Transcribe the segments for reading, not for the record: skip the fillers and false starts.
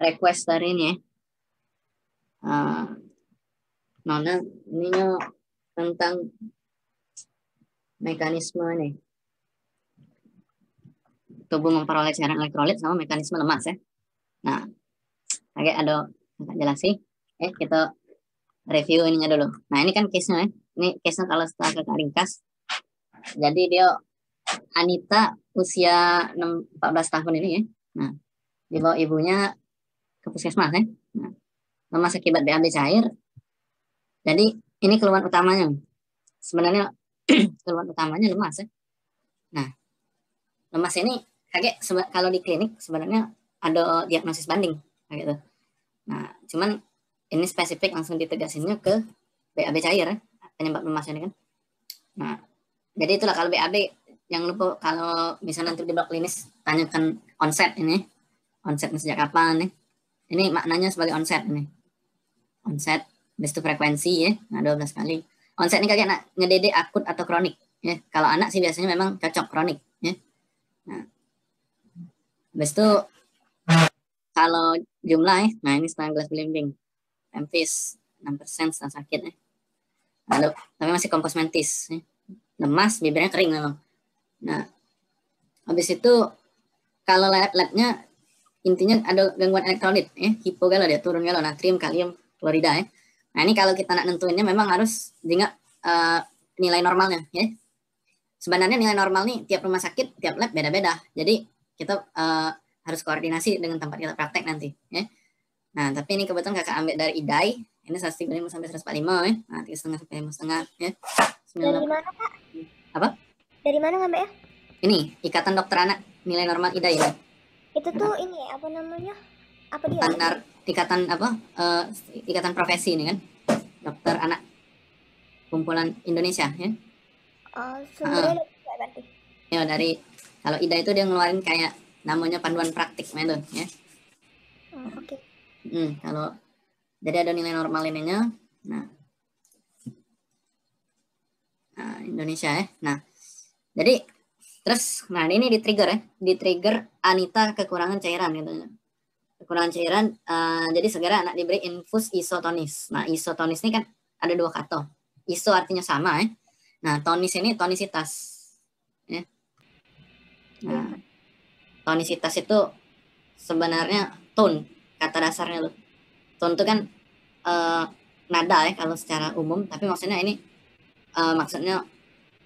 request dari ini ya. Nona ininya tentang mekanisme nih. Tubuh memperoleh cairan elektrolit sama mekanisme lemas ya. Nah, agak ada jelas sih. Kita review ininya dulu. Nah, ini kan case-nya ya. Ini case-nya kalau setelah agak ringkas. Jadi dia Anita usia 14 tahun ini ya. Nah, dibawa ibunya ke puskesmas ya. Nah, lemas akibat BAB cair. Jadi ini keluhan utamanya. Sebenarnya keluhan utamanya lemas ya. Nah, lemas ini kaget kalau di klinik sebenarnya ada diagnosis banding gitu. Nah, cuman ini spesifik langsung ditegasinnya ke BAB cair ya, penyebab lemas ini kan. Nah, jadi itulah kalau BAB, jangan lupa kalau misalnya nanti di blok klinis tanyakan onset ini. Onsetnya sejak kapan nih? Ini maknanya sebagai onset ini. Onset, habis itu frekuensi ya, nah 12 kali. Onset ini kalian ngedede akut atau kronik ya. Kalau anak sih biasanya memang cocok kronik ya. Nah. Habis itu kalau jumlah ya, nah ini setengah gelas belimbing. Pempis 6% setelah sakit ya. Lalu tapi masih kompos mentis ya. Lemas, bibirnya kering memang. Nah, habis itu kalau lab-labnya intinya ada gangguan elektrolit ya, hipogalo dia turun galo natrium, kalium, klorida ya. Nah, ini kalau kita nak nentuinnya memang harus ingat nilai normalnya ya. Sebenarnya nilai normal nih tiap rumah sakit, tiap lab beda-beda. Jadi kita harus koordinasi dengan tempat kita praktek nanti ya. Nah, tapi ini kebetulan kakak ambil dari IDAI, ini 135 sampai 145 ya. Nah, 3,5 sampai 5,5 ya. Dari mana, Kak? Apa? Dari mana ngambil ya? Ini, Ikatan Dokter Anak Nilai Normal IDAI ya. Itu tuh ini ya, apa namanya? Apa dia? Standar ikatan apa? Ikatan profesi ini kan. Dokter anak kumpulan Indonesia ya. Oh, sumbernya dari berarti. Ya dari kalau IDAI itu dia ngeluarin kayak namanya panduan praktik gitu ya. Oh, oke. Okay. Kalau jadi ada nilai normal ininya. Nah, Indonesia ya. Nah, jadi terus nah ini di-trigger ya. Di-trigger Anita kekurangan cairan gitu. Kekurangan cairan jadi segera anak diberi infus isotonis. Nah, isotonis ini kan ada dua kata. Iso artinya sama ya. Nah, tonis ini tonisitas. Ya. Nah, tonisitas itu sebenarnya tone, kata dasarnya loh. Tone itu kan nada ya kalau secara umum, tapi maksudnya ini maksudnya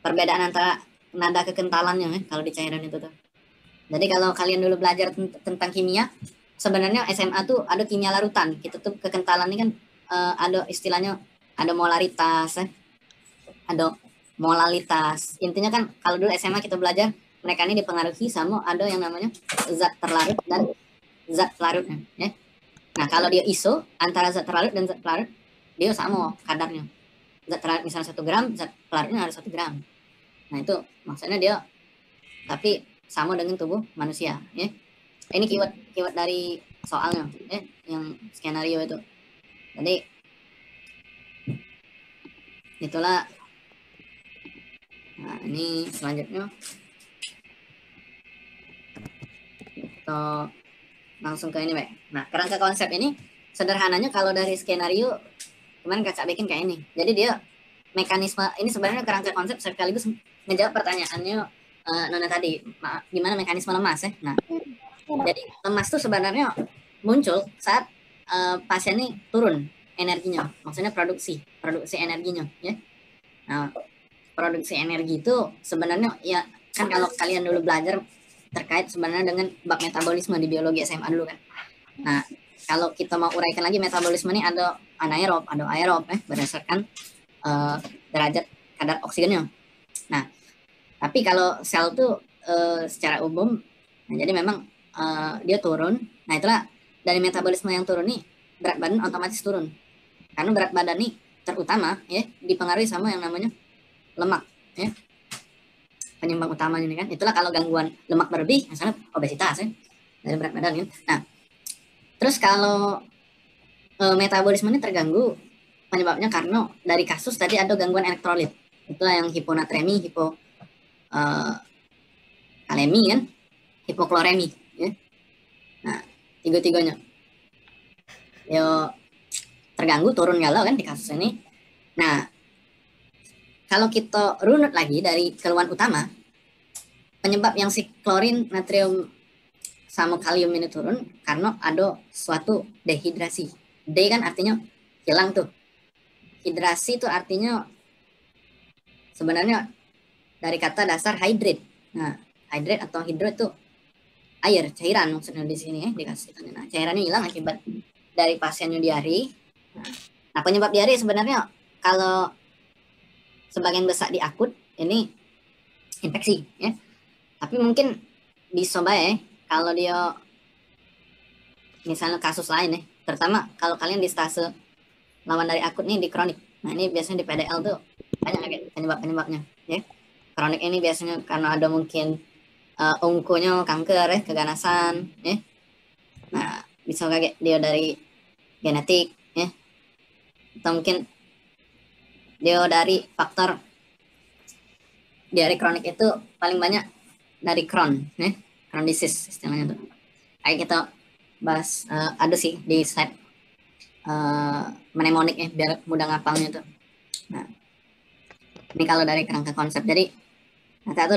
perbedaan antara nada kekentalannya ya, kalau di cairan itu tuh. Jadi kalau kalian dulu belajar tentang kimia, sebenarnya SMA tuh ada kimia larutan. Kita tuh kekentalan ini kan ada istilahnya ada molaritas, ya. Ada molalitas. Intinya kan kalau dulu SMA kita belajar mereka ini dipengaruhi sama ada yang namanya zat terlarut dan zat larutnya. Ya. Nah kalau dia iso antara zat terlarut dan zat larut dia sama kadarnya. Zat terlarut misalnya 1 gram, zat larutnya harus 1 gram. Nah itu maksudnya dia tapi sama dengan tubuh manusia ya. Ini keyword dari soalnya ya, yang skenario itu. Jadi itulah. Nah ini selanjutnya kita langsung ke ini baik. Nah kerangka konsep ini sederhananya kalau dari skenario kemarin kakak bikin kayak ini. Jadi dia mekanisme ini sebenarnya kerangka konsep sekaligus menjawab pertanyaannya Nona tadi gimana mekanisme lemas ya. Nah jadi lemas tuh sebenarnya muncul saat pasien ini turun energinya, maksudnya produksi energinya ya. Nah produksi energi itu sebenarnya ya kan kalau kalian dulu belajar terkait sebenarnya dengan bab metabolisme di biologi SMA dulu kan. Nah kalau kita mau uraikan lagi metabolisme ini ada anaerob, ada aerob ya berdasarkan derajat kadar oksigennya. Nah, tapi kalau sel tuh secara umum, nah jadi memang dia turun. Nah itulah dari metabolisme yang turun nih berat badan otomatis turun. Karena berat badan nih terutama ya dipengaruhi sama yang namanya lemak ya. Penyebab utamanya ini kan. Itulah kalau gangguan lemak berlebih, misalnya obesitas ya dari berat badan ya. Nah, terus kalau metabolisme ini terganggu. Penyebabnya karena dari kasus tadi ada gangguan elektrolit. Itulah yang hiponatremi, hipokalemi, kan? Hipokloremi. Ya? Nah, tiga-tiganya. yo terganggu, turun galau kan di kasus ini. Nah, kalau kita runut lagi dari keluhan utama, penyebab yang si klorin, natrium, sama kalium ini turun karena ada suatu dehidrasi. D kan artinya hilang tuh. Hidrasi itu artinya sebenarnya dari kata dasar hydrate. Nah, hydrate atau hidro itu air, cairan maksudnya di sini ya, dikasih. Nah, cairannya hilang akibat dari pasiennya diare. Nah, penyebab diare sebenarnya kalau sebagian besar di akut ini infeksi ya. Tapi mungkin bisa bae ya, kalau dia misalnya kasus lain ya, terutama kalau kalian di stase lawan dari akut nih di kronik. Nah, ini biasanya di PDL tuh banyak penyebab-penyebabnya ya. Kronik ini biasanya karena ada mungkin ungkunya kanker ya, keganasan ya. Nah, bisa kaget dia dari genetik ya, atau mungkin dia dari faktor diare kronik itu paling banyak dari Crohn ya, Crohn disease istilahnya tuh. Kayak kita bahas ada sih di slide mnemonik ya, biar mudah ngapalnya tuh. Nah, ini kalau dari kerangka konsep, jadi nanti itu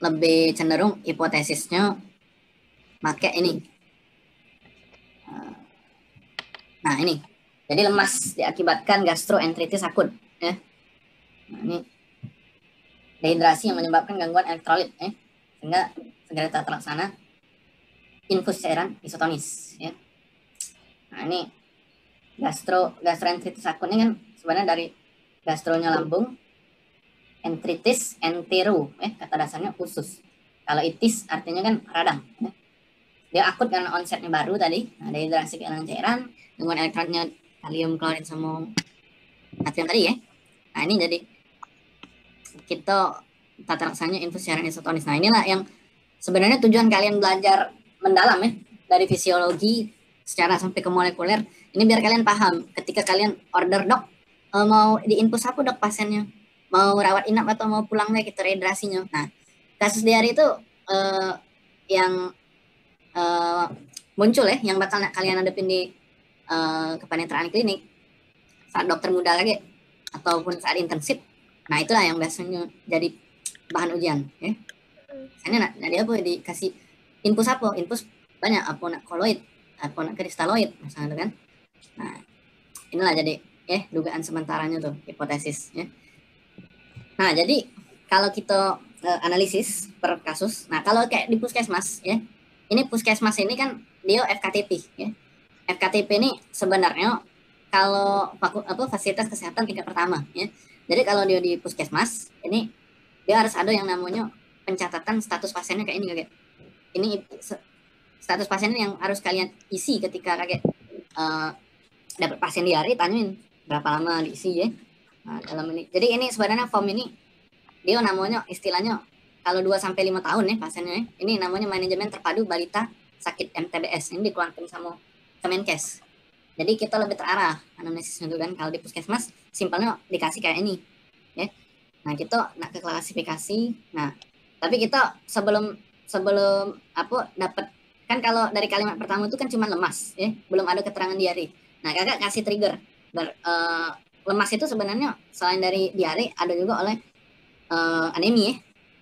lebih cenderung hipotesisnya pakai ini. Nah, ini. Jadi lemas diakibatkan gastroenteritis akut ya. Nah, ini dehidrasi yang menyebabkan gangguan elektrolit ya. Sehingga segera terlaksana infus cairan isotonis ya. Nah, ini gastroenteritis akut ini kan sebenarnya dari gastronya lambung, enteritis entero ya, kata dasarnya usus. Kalau itis artinya kan radang ya. Dia akut karena onsetnya baru tadi, nah, dehidrasi kehilangan cairan, gangguan elektronnya kalium, klorin, sama natrium tadi ya. Nah, ini jadi kita tata laksana infus cairan isotonis. Nah, inilah yang sebenarnya tujuan kalian belajar mendalam ya, dari fisiologi secara sampai ke molekuler. Ini biar kalian paham ketika kalian order, dok mau diinfus apa dok pasiennya, mau rawat inap atau mau pulang deh gitu dehidrasinya. Nah, kasus diare itu yang muncul ya, yang bakal kalian hadapin di kepenetraan klinik saat dokter muda lagi ataupun saat internship. Nah, itulah yang biasanya jadi bahan ujian ya. Misalnya nanti apa dikasih infus apa, infus banyak apa, nak koloid apa, nak kristaloid misalnya kan. Nah, inilah jadi ya dugaan sementaranya tuh, hipotesis ya. Nah, jadi kalau kita analisis per kasus, nah kalau kayak di puskesmas ya, ini puskesmas ini kan dia FKTP ya. FKTP ini sebenarnya kalau fasilitas kesehatan tingkat pertama ya. Jadi kalau dia di puskesmas ini dia harus ada yang namanya pencatatan status pasiennya kayak ini kaget. Ini status pasiennya yang harus kalian isi ketika kaget dapat pasien diare, tanyain berapa lama diisi ya. Nah, dalam ini. Jadi ini sebenarnya form ini dia namanya istilahnya kalau 2-5 tahun ya pasiennya ya. Ini namanya manajemen terpadu balita sakit MTBS, ini dikeluarkan sama Kemenkes. Jadi kita lebih terarah anamnesisnya itu kan. Kalau di puskesmas simpelnya dikasih kayak ini ya. Nah, kita nak ke klasifikasi. Nah, tapi kita sebelum apa dapat kan, kalau dari kalimat pertama itu kan cuma lemas ya, belum ada keterangan diare. Nah, kakak kasih trigger lemas itu sebenarnya selain dari diare ada juga oleh anemia ya.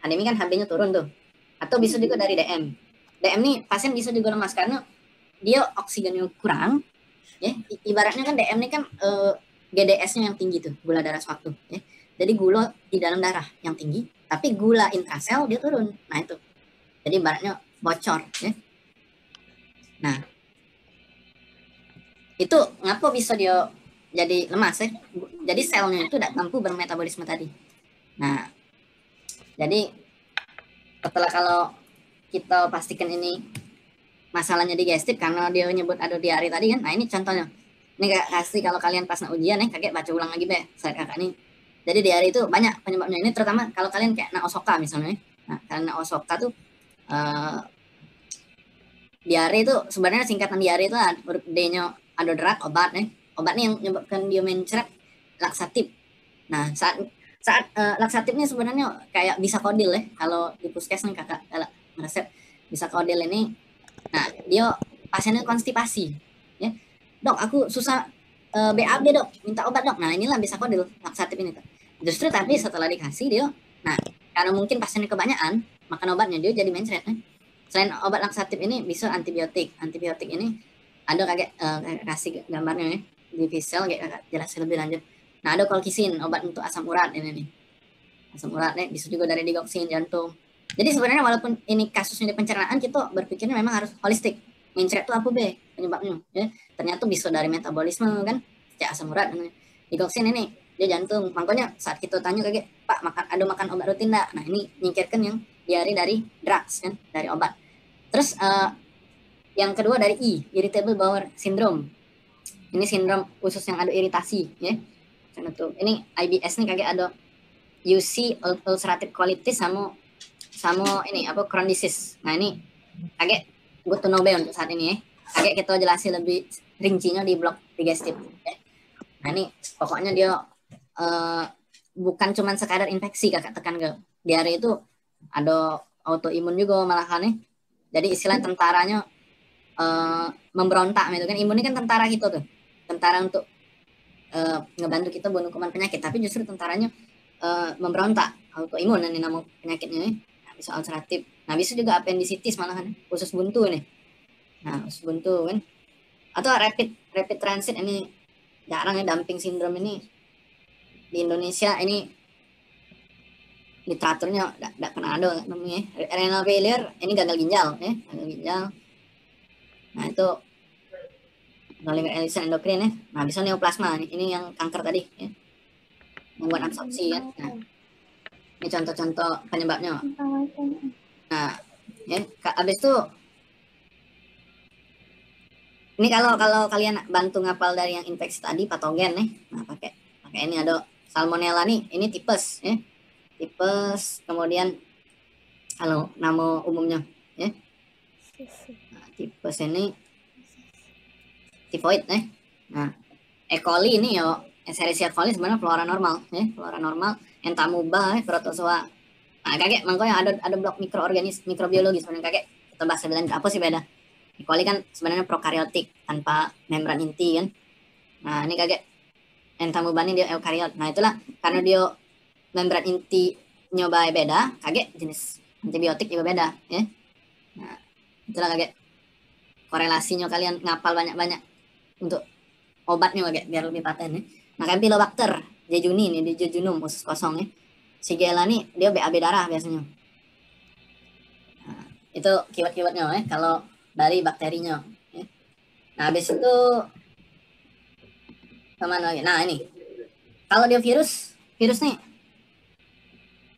Anemi kan HB-nya turun tuh. Atau bisa juga dari DM. DM nih pasien bisa juga lemas karena dia oksigennya kurang ya. Ibaratnya kan DM nih kan GDS-nya yang tinggi tuh, gula darah suatu ya. Jadi gula di dalam darah yang tinggi, tapi gula intrasel dia turun. Nah, itu. Jadi ibaratnya bocor ya. Nah, itu ngapa bisa dia jadi lemas ya? Jadi selnya itu tidak mampu bermetabolisme tadi. Nah, jadi setelah kalau kita pastikan ini masalahnya digestif karena dia nyebut ada diare tadi kan. Nah, ini contohnya. Ini kakak kasih kalau kalian pas ujian ya, kakek baca ulang lagi be slide kakak ini. Jadi diare itu banyak penyebabnya, ini terutama kalau kalian kayak Na-Osaka misalnya. Nah, karena Na-Osaka tuh diare itu sebenarnya singkatan diare itu D-nya adoderat, obat ya. Obatnya yang menyebabkan dia mencret laksatif. Nah, saat laksatifnya sebenarnya kayak bisa kodil ya, kalau di puskesmas kakak resep bisa kodil ini. Nah, dia pasiennya konstipasi ya. Dok, aku susah BAB dok, minta obat dok. Nah inilah bisakodil laksatif ini tuh. Justru tapi setelah dikasih dia, nah karena mungkin pasiennya kebanyakan makan obatnya dia jadi mencret kan. Selain obat laksatif ini bisa antibiotik. Antibiotik ini ada kayak kasih gambarnya nih di visual kayak jelasin lebih lanjut. Nah ada kolkisin, obat untuk asam urat ini nih. Asam urat nih bisa juga dari digoksin jantung. Jadi sebenarnya walaupun ini kasusnya di pencernaan, kita berpikirnya memang harus holistik. Mencret itu apa be penyebabnya? Ya. Ternyata bisa dari metabolisme kan, cek asam urat. Digoksin ini dia jantung. Makanya saat kita tanya kayak Pak makan ada makan obat rutin nggak? Nah ini nyingkirkan yang diare dari drugs kan, dari obat. Terus yang kedua dari I, irritable bowel syndrome. Ini sindrom usus yang ada iritasi, ya. Ini IBS nih kayak ada UC, ulcerative colitis sama ini apa Crohn disease. Nah ini agak good to know be untuk saat ini ya. Agak kita jelasin lebih rincinya di blog digestif. Ya. Nah ini pokoknya dia bukan cuman sekadar infeksi kakak tekan ke diare itu ada autoimun juga malahan nih. Jadi istilah tentaranya memberontak gitu kan. Imun ini kan tentara gitu tuh. Tentara untuk ngebantu kita bunuh kuman penyakit, tapi justru tentaranya memberontak autoimun ini nama penyakitnya nih. Bisa ulceratif. Nah, bisa juga appendicitis malahan, usus buntu nih. Nah, usus buntu kan. Atau rapid transit ini jarang ya dumping syndrome ini di Indonesia ini literaturnya enggak pernah ada namanya. Renal failure ini gagal ginjal ya, gagal ginjal. Nah, itu gagal endokrin ya. Nah, bisa neoplasma nih. Ini yang kanker tadi ya. Membuat absorpsi ya. Nah, ini contoh-contoh penyebabnya. Nah, ya, abis itu ini kalau kalian bantu ngapal dari yang infeksi tadi patogen nih, nah pakai ini ada salmonella nih, ini tipes ya, tipes kemudian halo nama umumnya ya, nah, tipes ini tifoid nih, nah E. coli ini yo, Escherichia coli sebenarnya flora normal ya, flora normal. Entamoeba, protozoa. Nah, kakek, makanya ada blok mikrobiologis sebenarnya kakek. Kita bahas sebenarnya apa sih beda? E. coli kan sebenarnya prokariotik tanpa membran inti kan. Nah, ini kakek Entamoeba ini dia eukariot. Nah, itulah karena dia membran inti nyoba beda, kakek jenis antibiotik juga beda, ya. Nah, itulah kakek korelasinya kalian ngapal banyak-banyak untuk obatnya kakek biar lebih paten ya. Nah, Campylobacter jejuni ini di jejunum usus kosong ya. Shigella nih dia BAB darah biasanya. Nah, itu keyword-keywordnya ya kalau dari bakterinya ya. Nah, habis itu kemana lagi? Nah, ini. Kalau dia virus nih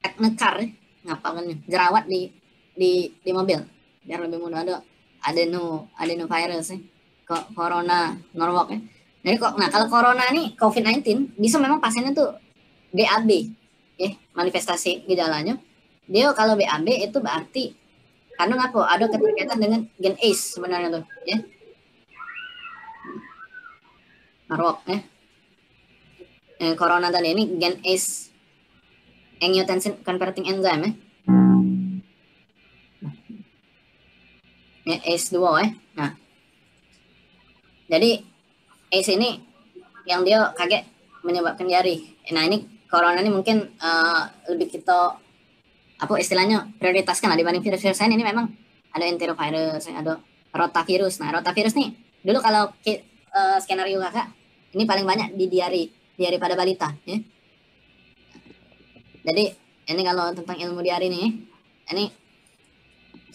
teknekar ya. Ngapain jerawat di mobil. Biar lebih mudah ada Adenovirus ya. Corona Norwalk ya. Jadi kok, nah kalau corona nih COVID-19 bisa memang pasiennya tuh BAB, ya manifestasi gejalanya. Dia kalau BAB itu berarti karena ngapa? Ada keterkaitan dengan gen ACE sebenarnya tuh, ya. Norwalk, ya. Corona tadi ini gen ACE, angiotensin converting enzyme, ya. Ya ACE2, ya. Nah, jadi ACE ini yang dia kaget menyebabkan diare. Nah ini corona ini mungkin lebih kita apa istilahnya prioritaskan lah dibanding virus-virus lain. Ini memang ada enterovirus, ada rotavirus. Nah rotavirus nih dulu kalau skenario kakak ini paling banyak di diare pada balita. Ya. Jadi ini kalau tentang ilmu diare nih, ini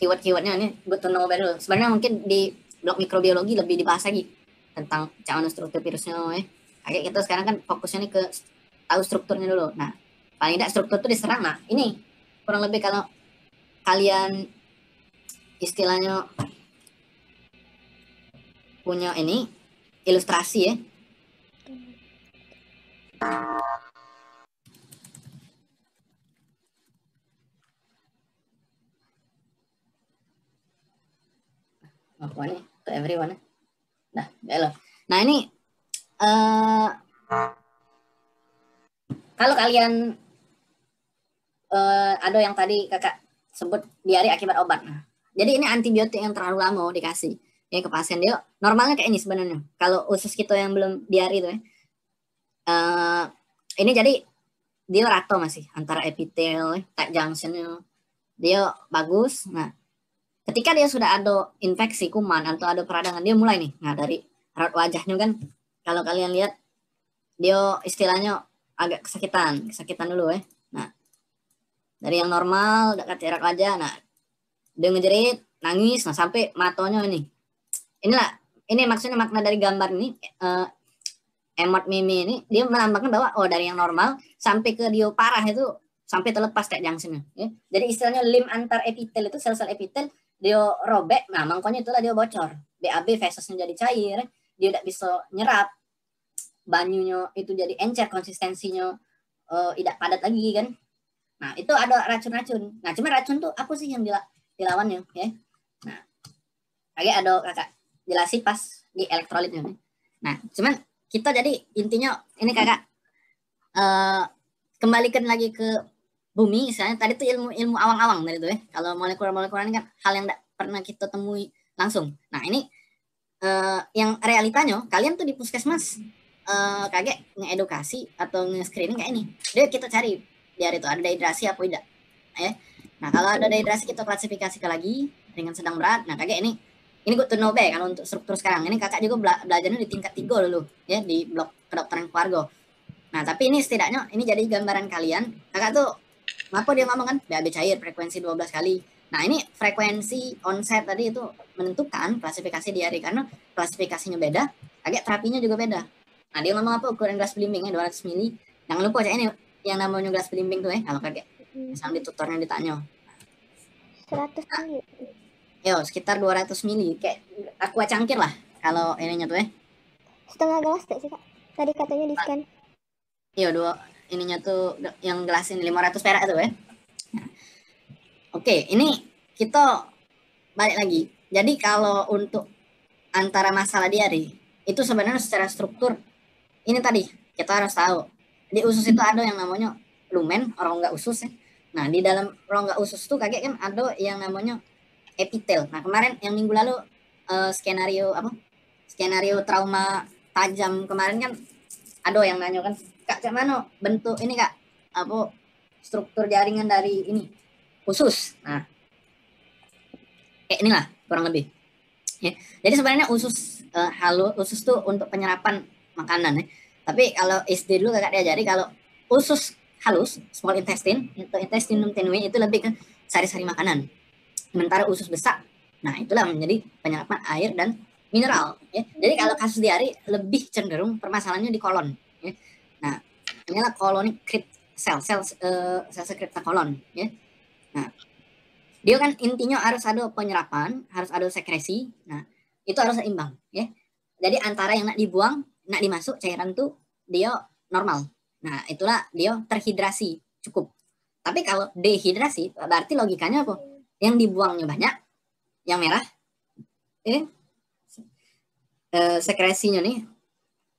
keyword-keywordnya ini good to know baru. Sebenarnya mungkin di blog mikrobiologi lebih dibahas lagi tentang cara struktur virusnya ya. Kayak kita sekarang kan fokusnya nih ke tahu strukturnya dulu. Nah, paling tidak struktur itu diserang. Nah, ini kurang lebih kalau kalian istilahnya punya ini ilustrasi ya. Makanya to everyone ya. Nah, belok. Nah ini kalau kalian ada yang tadi kakak sebut diare akibat obat. Nah, jadi ini antibiotik yang terlalu lama dikasih. ya ke pasien dia normalnya kayak ini sebenarnya. Kalau usus kita yang belum diare itu ya. Ini jadi dia rata masih antara epitel, tight junction dia bagus. Nah, ketika dia sudah ada infeksi kuman atau ada peradangan dia mulai nih. Nah, dari raut wajahnya kan kalau kalian lihat dia istilahnya agak kesakitan dulu ya. Nah, dari yang normal dekat raut wajah, nah dia ngejerit, nangis, nah sampai matanya ini. Inilah, ini maksudnya makna dari gambar ini, emot mimi ini, dia melambangkan bahwa oh dari yang normal sampai ke dia parah itu sampai terlepas kayak junction ya. Jadi istilahnya lim antar epitel itu sel-sel epitel dia robek, nah makanya itulah dia bocor. BAB fesesnya jadi cair, dia tidak bisa nyerap. Banyunya itu jadi encer, konsistensinya tidak padat lagi kan. Nah, itu ada racun-racun. Nah, cuma racun tuh apa sih yang dilawannya ya. Nah, lagi ada kakak jelasin pas di elektrolitnya. Nah, cuman kita jadi intinya ini kakak kembalikan lagi ke bumi. Misalnya tadi tuh ilmu awang-awang dari itu ya. Kalau molekul-molekul ini kan hal yang tidak pernah kita temui langsung. Nah, ini yang realitanya kalian tuh di puskesmas kakak ngedukasi atau nge-screening kayak ini. Dia kita cari biar itu ada dehidrasi apa tidak ya. Nah, kalau ada dehidrasi kita klasifikasikan lagi dengan sedang berat. Nah, kakak ini good to know be kalau untuk struktur sekarang. Ini kakak juga belajarnya di tingkat 3 dulu ya di blok kedokteran keluarga. Nah, tapi ini setidaknya ini jadi gambaran kalian. Kakak tuh apa dia ngomong kan BAB cair frekuensi 12 kali. Nah, ini frekuensi onset tadi itu menentukan klasifikasi diare karena klasifikasinya beda, kakak terapinya juga beda. Nah, dia ngomong apa ukuran gelas belimbingnya 200 ml. Jangan lupa aja ini yang namanya gelas belimbing tuh ya kalau kakak misalnya di tutornya ditanya 100 mili. Yo, sekitar 200 mili kayak aqua cangkir lah kalau ininya tuh ya. Setengah gelas tuh sih, Kak. Tadi katanya di scan. Yo, dua ininya tuh yang gelas ini 500 perak tuh ya. Nah. Oke, ini kita balik lagi. Jadi kalau untuk antara masalah diare itu sebenarnya secara struktur ini tadi kita harus tahu. Di usus itu ada yang namanya lumen, rongga usus ya. Nah, di dalam rongga usus tuh kakek kan ada yang namanya epitel. Nah, kemarin yang minggu lalu skenario apa? Skenario trauma tajam kemarin kan ada yang nanya kan, Kak, gimana bentuk ini, Kak? Apa struktur jaringan dari ini usus. Nah, inilah kurang lebih. Ya. Jadi sebenarnya usus usus tuh untuk penyerapan makanan ya. Tapi kalau SD dulu kakak diajari kalau usus halus, small intestine, atau intestinum tenue itu lebih ke sari-sari makanan. Sementara usus besar, nah itulah menjadi penyerapan air dan mineral. Ya. Jadi kalau kasus diare lebih cenderung permasalahannya di kolon. Ya. Nah, inilah kolonic crypt sel sekreta kolon. Ya. Nah, dia kan intinya harus ada penyerapan, harus ada sekresi. Nah, itu harus seimbang. Ya. Jadi antara yang nak dibuang, nak dimasuk cairan tuh dia normal. Nah, itulah dia terhidrasi cukup. Tapi kalau dehidrasi, berarti logikanya apa? Yang dibuangnya banyak, yang merah, sekresinya nih.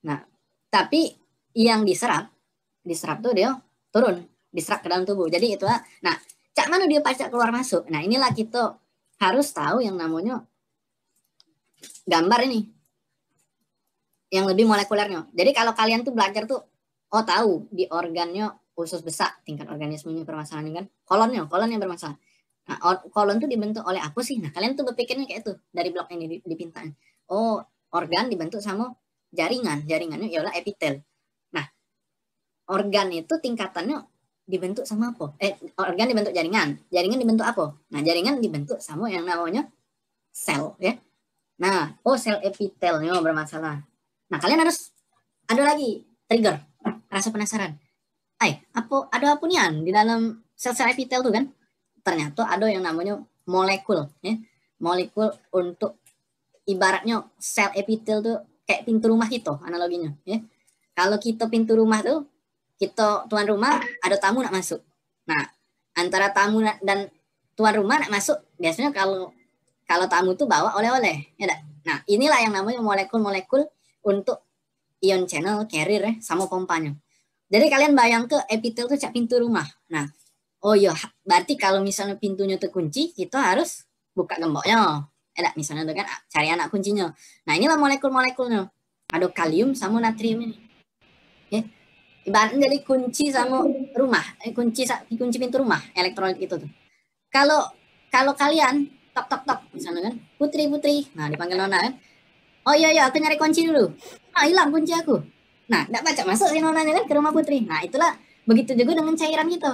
Nah, tapi yang diserap tuh dia turun, diserap ke dalam tubuh. Jadi itulah. Nah, cak mana dia pacak keluar masuk. Nah, inilah kita harus tahu yang namanya gambar ini, yang lebih molekulernya. Jadi kalau kalian tuh belajar tuh oh tahu di organnya usus besar tingkat organismenya permasalahan kan kolon yang bermasalah. Nah, kolon tuh dibentuk oleh apa sih? Nah, kalian tuh berpikirnya kayak itu dari blok ini di pintanya. Oh, organ dibentuk sama jaringan. Jaringannya ialah epitel. Nah, organ itu tingkatannya dibentuk sama apa? Organ dibentuk jaringan. Jaringan dibentuk apa? Nah, jaringan dibentuk sama yang namanya sel ya. Nah, oh sel epitelnya bermasalah. Nah, kalian harus ada lagi trigger rasa penasaran. Apa ada apunian di dalam sel-sel epitel tuh kan? Ternyata ada yang namanya molekul ya. Molekul untuk ibaratnya sel epitel tuh kayak pintu rumah kita analoginya ya. Kalau kita pintu rumah tuh kita tuan rumah ada tamu nak masuk. Nah, antara tamu dan tuan rumah nak masuk biasanya kalau tamu tuh bawa oleh-oleh ya enggak? Nah, inilah yang namanya molekul-molekul untuk ion channel carrier ya, sama pompanya. Jadi kalian bayang ke epitel tuh cak pintu rumah. Nah, oh iya berarti kalau misalnya pintunya terkunci, kita harus buka gemboknya. misalnya dengan cari anak kuncinya. Nah, inilah molekul-molekulnya. Ada kalium sama natrium ini. Ya. Ibaratnya jadi kunci sama rumah, kunci pintu rumah, elektrolit itu tuh. Kalau kalian top misalnya kan, Putri. Nah, dipanggil Nona kan. Oh iya, aku nyari kunci dulu. Nah, hilang kunci aku. Nah, enggak baca masuk si Nonanya kan ke rumah Putri. Nah, itulah begitu juga dengan cairan gitu.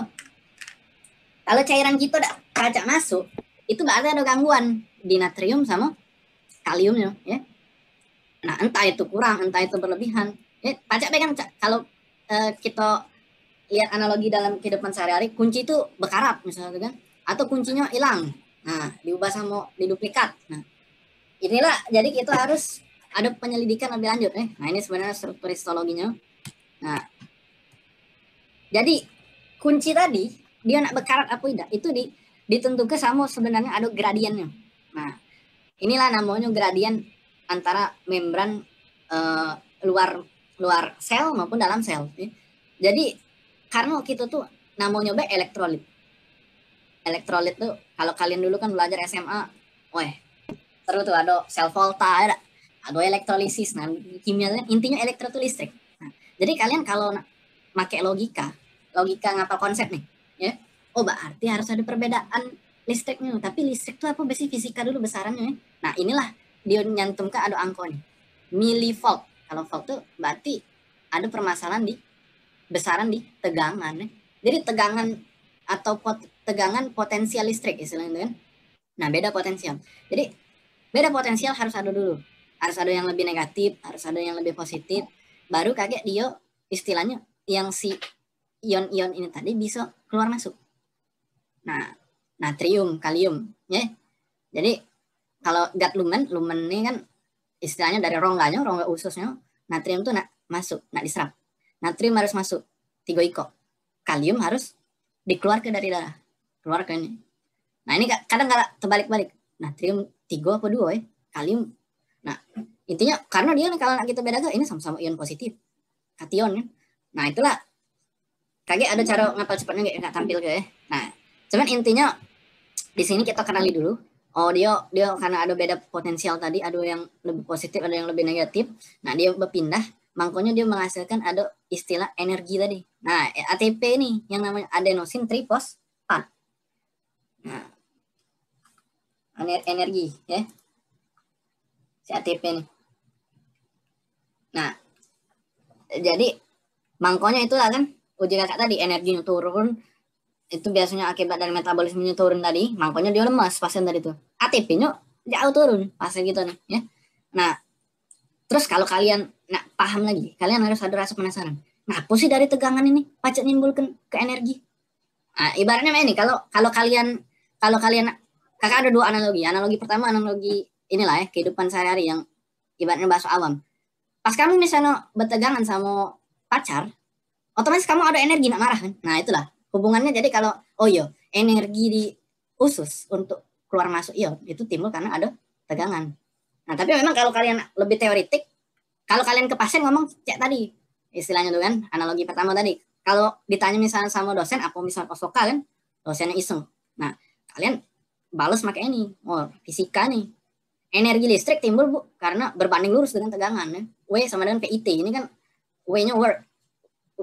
Kalau cairan gitu enggak baca masuk, itu berarti ada gangguan di natrium sama kaliumnya, ya. Nah, entah itu kurang, entah itu berlebihan. Ya, baca pegang kalau kita lihat analogi dalam kehidupan sehari-hari, kunci itu berkarat misalnya kan, atau kuncinya hilang, nah diubah sama diduplikat. Nah, inilah jadi kita harus ada penyelidikan lebih lanjut. Nah, ini sebenarnya struktur histologinya. Nah, jadi kunci tadi dia nak berkarat apa tidak itu ditentukan sama sebenarnya ada gradiennya. Nah, inilah namanya gradien antara membran luar sel maupun dalam sel. Jadi karena kita tuh namanya elektrolit. Elektrolit tuh kalau kalian dulu kan belajar SMA, terus tuh ada sel volta, ada elektrolisis. Nah, kimianya intinya elektrolistrik. Nah, jadi kalian kalau pakai logika ngapal konsep nih, ya. Oh, berarti harus ada perbedaan listriknya. Tapi listrik tuh apa? Basic fisika dulu besarannya. Ya. Nah, inilah dia nyantumkan ada angka nih. Milivolt. Kalau volt tuh berarti ada permasalahan di besaran di tegangan. Ya. Jadi tegangan atau tegangan potensial listrik istilahnya kan. Nah, beda potensial. Jadi beda potensial harus ada dulu. Harus ada yang lebih negatif, harus ada yang lebih positif. Baru kaget dia istilahnya yang si ion-ion ini tadi bisa keluar masuk. Nah, natrium, kalium, ya. Jadi kalau lihat lumen ini kan istilahnya dari rongga ususnya, natrium tuh nak masuk, nak diserap. Natrium harus masuk, tigoiko. Kalium harus dikeluarkan dari darah. Keluarkan ini. Nah, ini kadang nggak terbalik-balik. Natrium 3 apa 2 ya? Kalium. Nah, intinya karena dia kalau nak kita bedakan ini sama-sama ion positif. Kation ya. Nah, itulah. Kaget ada cara ngapal cepatnya nggak tampil ya. Nah, cuman intinya di sini kita kenali dulu. Oh, dia karena ada beda potensial tadi, ada yang lebih positif, ada yang lebih negatif. Nah, dia berpindah, makanya dia menghasilkan ada istilah energi tadi. Nah, ATP ini yang namanya adenosin trifosfat. Nah, energi ya. Si ATP ini. Nah, jadi makanya itulah kan uji kakak tadi energinya turun. Itu biasanya akibat dari metabolismenya turun tadi, makanya dia lemas pasien tadi tuh. ATP-nya jauh turun, pasien gitu nih, ya. Nah, terus kalau kalian nak paham lagi, kalian harus ada rasa penasaran. Nah, apa sih dari tegangan ini pacet nimbulkan ke energi? Nah, ibaratnya ini kalau kalian kakak ada dua analogi. Analogi pertama analogi inilah ya kehidupan sehari-hari yang ibaratnya bahasa awam. Pas kamu misalnya bertegangan sama pacar, otomatis kamu ada energi nak marah kan? Nah, itulah hubungannya. Jadi kalau energi di usus untuk keluar masuk ion itu timbul karena ada tegangan. Nah, tapi memang kalau kalian lebih teoretik, kalau kalian ke pasien ngomong cek tadi istilahnya tuh kan analogi pertama tadi. Kalau ditanya misalnya sama dosen apa misalnya pos vokal kan, dosennya iseng. Nah, kalian balas pakai ini, fisika nih. Energi listrik timbul Bu karena berbanding lurus dengan tegangan ya. W sama dengan PIT. Ini kan W-nya work,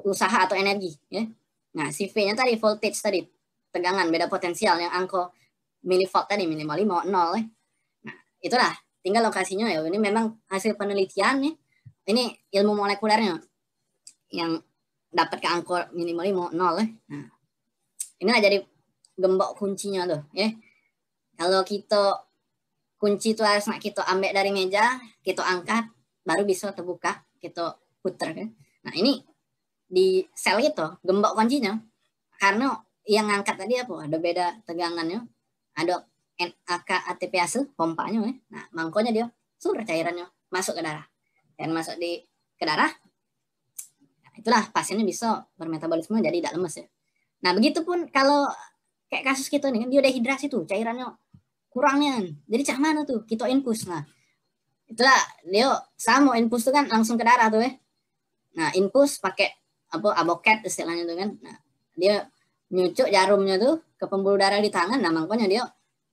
usaha atau energi ya. Nah, si V-nya tadi, voltage tadi, tegangan, beda potensial yang angka milivolt tadi, minimal 5, 0 ya. Nah, itulah, tinggal lokasinya ya, ini memang hasil penelitian ya. Ini ilmu molekulernya yang dapat ke angka minimal 5, 0 ya. Nah, inilah jadi gembok kuncinya tuh ya. Kalau kita kunci itu harus kita ambek dari meja, kita angkat, baru bisa terbuka, kita puter ya. Nah, ini di sel itu gembok kuncinya karena yang ngangkat tadi apa ada beda tegangannya, ada Na-K-ATPase pompanya ya. Nah, mangkonya dia suruh cairannya masuk ke darah dan masuk ke darah. Nah, itulah pasiennya bisa bermetabolisme jadi tidak lemes ya. Nah, begitupun kalau kayak kasus kita nih dia dehidrasi tuh cairannya kurangnya jadi cah mana tuh kita infus. Nah, itulah dia sama infus tuh kan langsung ke darah tuh ya. Nah, infus pakai apa aboket istilahnya itu kan. Nah, dia nyucuk jarumnya tuh ke pembuluh darah di tangan, nah makanya dia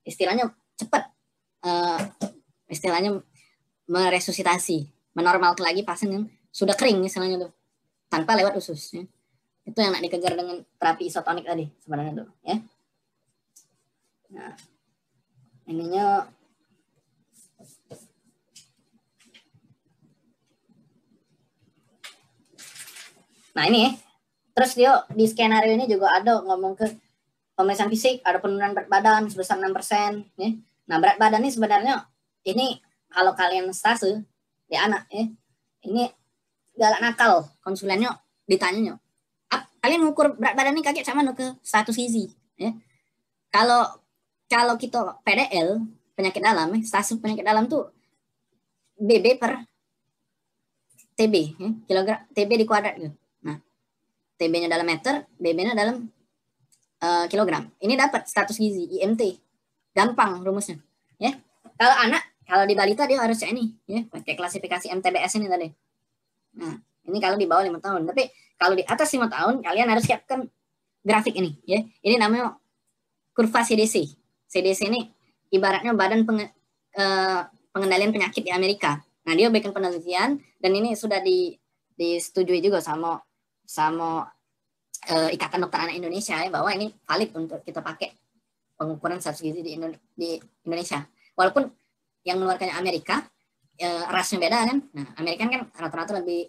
istilahnya cepat istilahnya meresusitasi, menormalkan lagi pasien yang sudah kering misalnya tuh, tanpa lewat usus. Ya. Itu yang nak dikejar dengan terapi isotonik tadi sebenarnya tuh, ya. Nah, ininya nah ini ya. Terus dia di skenario ini juga ada ngomong ke pemeriksaan fisik, ada penurunan berat badan sebesar 6%. Ya. Nah berat badan ini sebenarnya, ini kalau kalian stase di anak ya, ini galak nakal, konsulennya ditanya, kalian ukur berat badan ini kaget sama ke status gizi. Ya. Kalau kita PDL, penyakit dalam, stase penyakit dalam tuh BB per TB, ya, kilogram TB di kuadrat gitu. Nah, TB-nya dalam meter, BB-nya dalam kilogram. Ini dapat status gizi IMT, gampang rumusnya. Ya, kalau anak, kalau di balita dia harus ini, ya, pakai klasifikasi MTBS ini tadi. Nah, ini kalau di bawah 5 tahun, tapi kalau di atas 5 tahun kalian harus siapkan grafik ini, ya. Ini namanya kurva CDC. CDC ini ibaratnya badan pengendalian penyakit di Amerika. Nah, dia bikin penelitian dan ini sudah disetujui juga sama Ikatan Dokter Anak Indonesia ya, bahwa ini valid untuk kita pakai pengukuran status gizi di Indonesia. Walaupun yang mengeluarkannya Amerika, rasnya beda kan. Nah, Amerika kan rata-rata lebih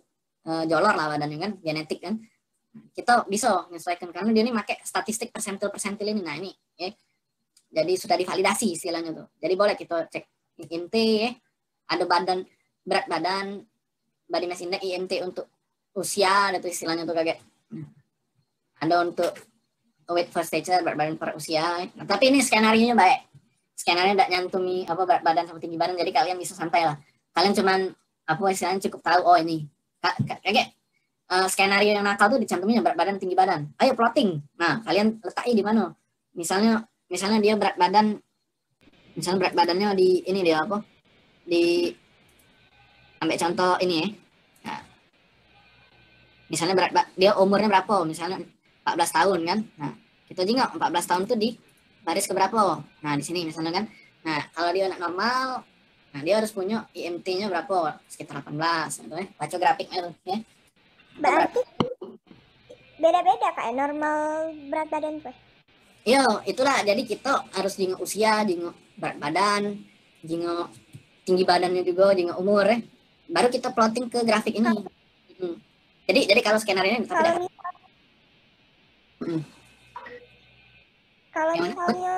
jolor lah badannya kan, genetik kan. Kita bisa menyesuaikan karena dia ini pakai statistik persentil ini. Nah, ini ya. Jadi sudah divalidasi istilahnya tuh. Jadi boleh kita cek IMT ya. Ada badan berat badan, body mass index, IMT untuk usia, itu istilahnya tuh kaget. Ada untuk weight for stature, berat badan per usia. Nah, tapi ini skenarionya baik. Skenarionya tidak nyantumi apa berat badan sama tinggi badan, jadi kalian bisa santai lah. Kalian cuman apa istilahnya cukup tahu oh ini. Kaget. Skenario yang nakal tuh dicantuminya berat badan tinggi badan. Ayo plotting. Nah, kalian letaknya di mana? Misalnya dia berat badan, misalnya berat badannya di ini dia apa? Di ambil contoh ini ya. Nah, misalnya dia umurnya berapa? Misalnya 14 tahun kan. Nah, kita juga 14 tahun itu di baris keberapa? Nah, di sini misalnya kan. Nah, kalau dia anak normal, nah dia harus punya IMT-nya berapa? Sekitar 18 gitu ya. Baca grafiknya tuh ya. Berarti beda-beda kayak normal berat badan tuh. Iya, itulah jadi kita harus jengok usia, jengok berat badan, jengok tinggi badannya juga, jengok umur ya. Baru kita plotting ke grafik ini. Jadi kalau skenario ini kita tidak. Kalau misalnya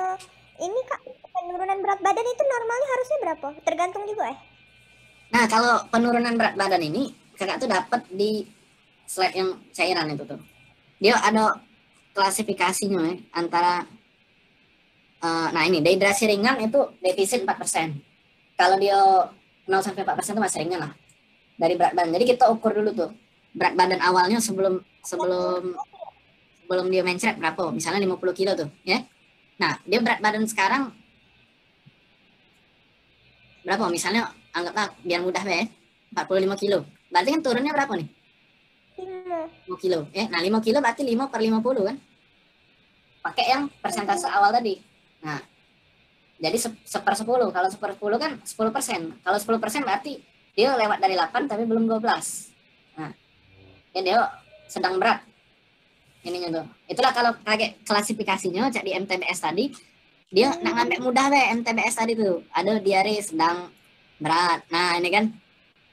ini Kak, penurunan berat badan itu normalnya harusnya berapa? Tergantung juga ya. Nah, kalau penurunan berat badan ini Kakak tuh dapat di slide yang cairan itu tuh. Dia ada klasifikasinya ya, antara nah ini dehidrasi ringan itu defisit 4%. Kalau dia 0-4% itu masih ringan lah dari berat badan. Jadi kita ukur dulu tuh berat badan awalnya sebelum dia mencret berapa? Misalnya 50 kilo tuh, ya. Nah, dia berat badan sekarang berapa? Misalnya anggaplah biar mudah ya, 45 kilo. Berarti kan turunnya berapa nih? 5 kilo. Nah, 5 kilo berarti 5/50 kan? Pakai yang persentase awal tadi. Nah, jadi 1/10. Kalau 1/10 kan 10%. Kalau 10% berarti dia lewat dari 8 tapi belum 12. Nah, ya dia sedang berat. Ininya tuh. Itulah kalau kayak klasifikasinya cak di MTBS tadi. Dia nak ngambil mudah be MTBS tadi tuh. Ada diare sedang berat. Nah, ini kan.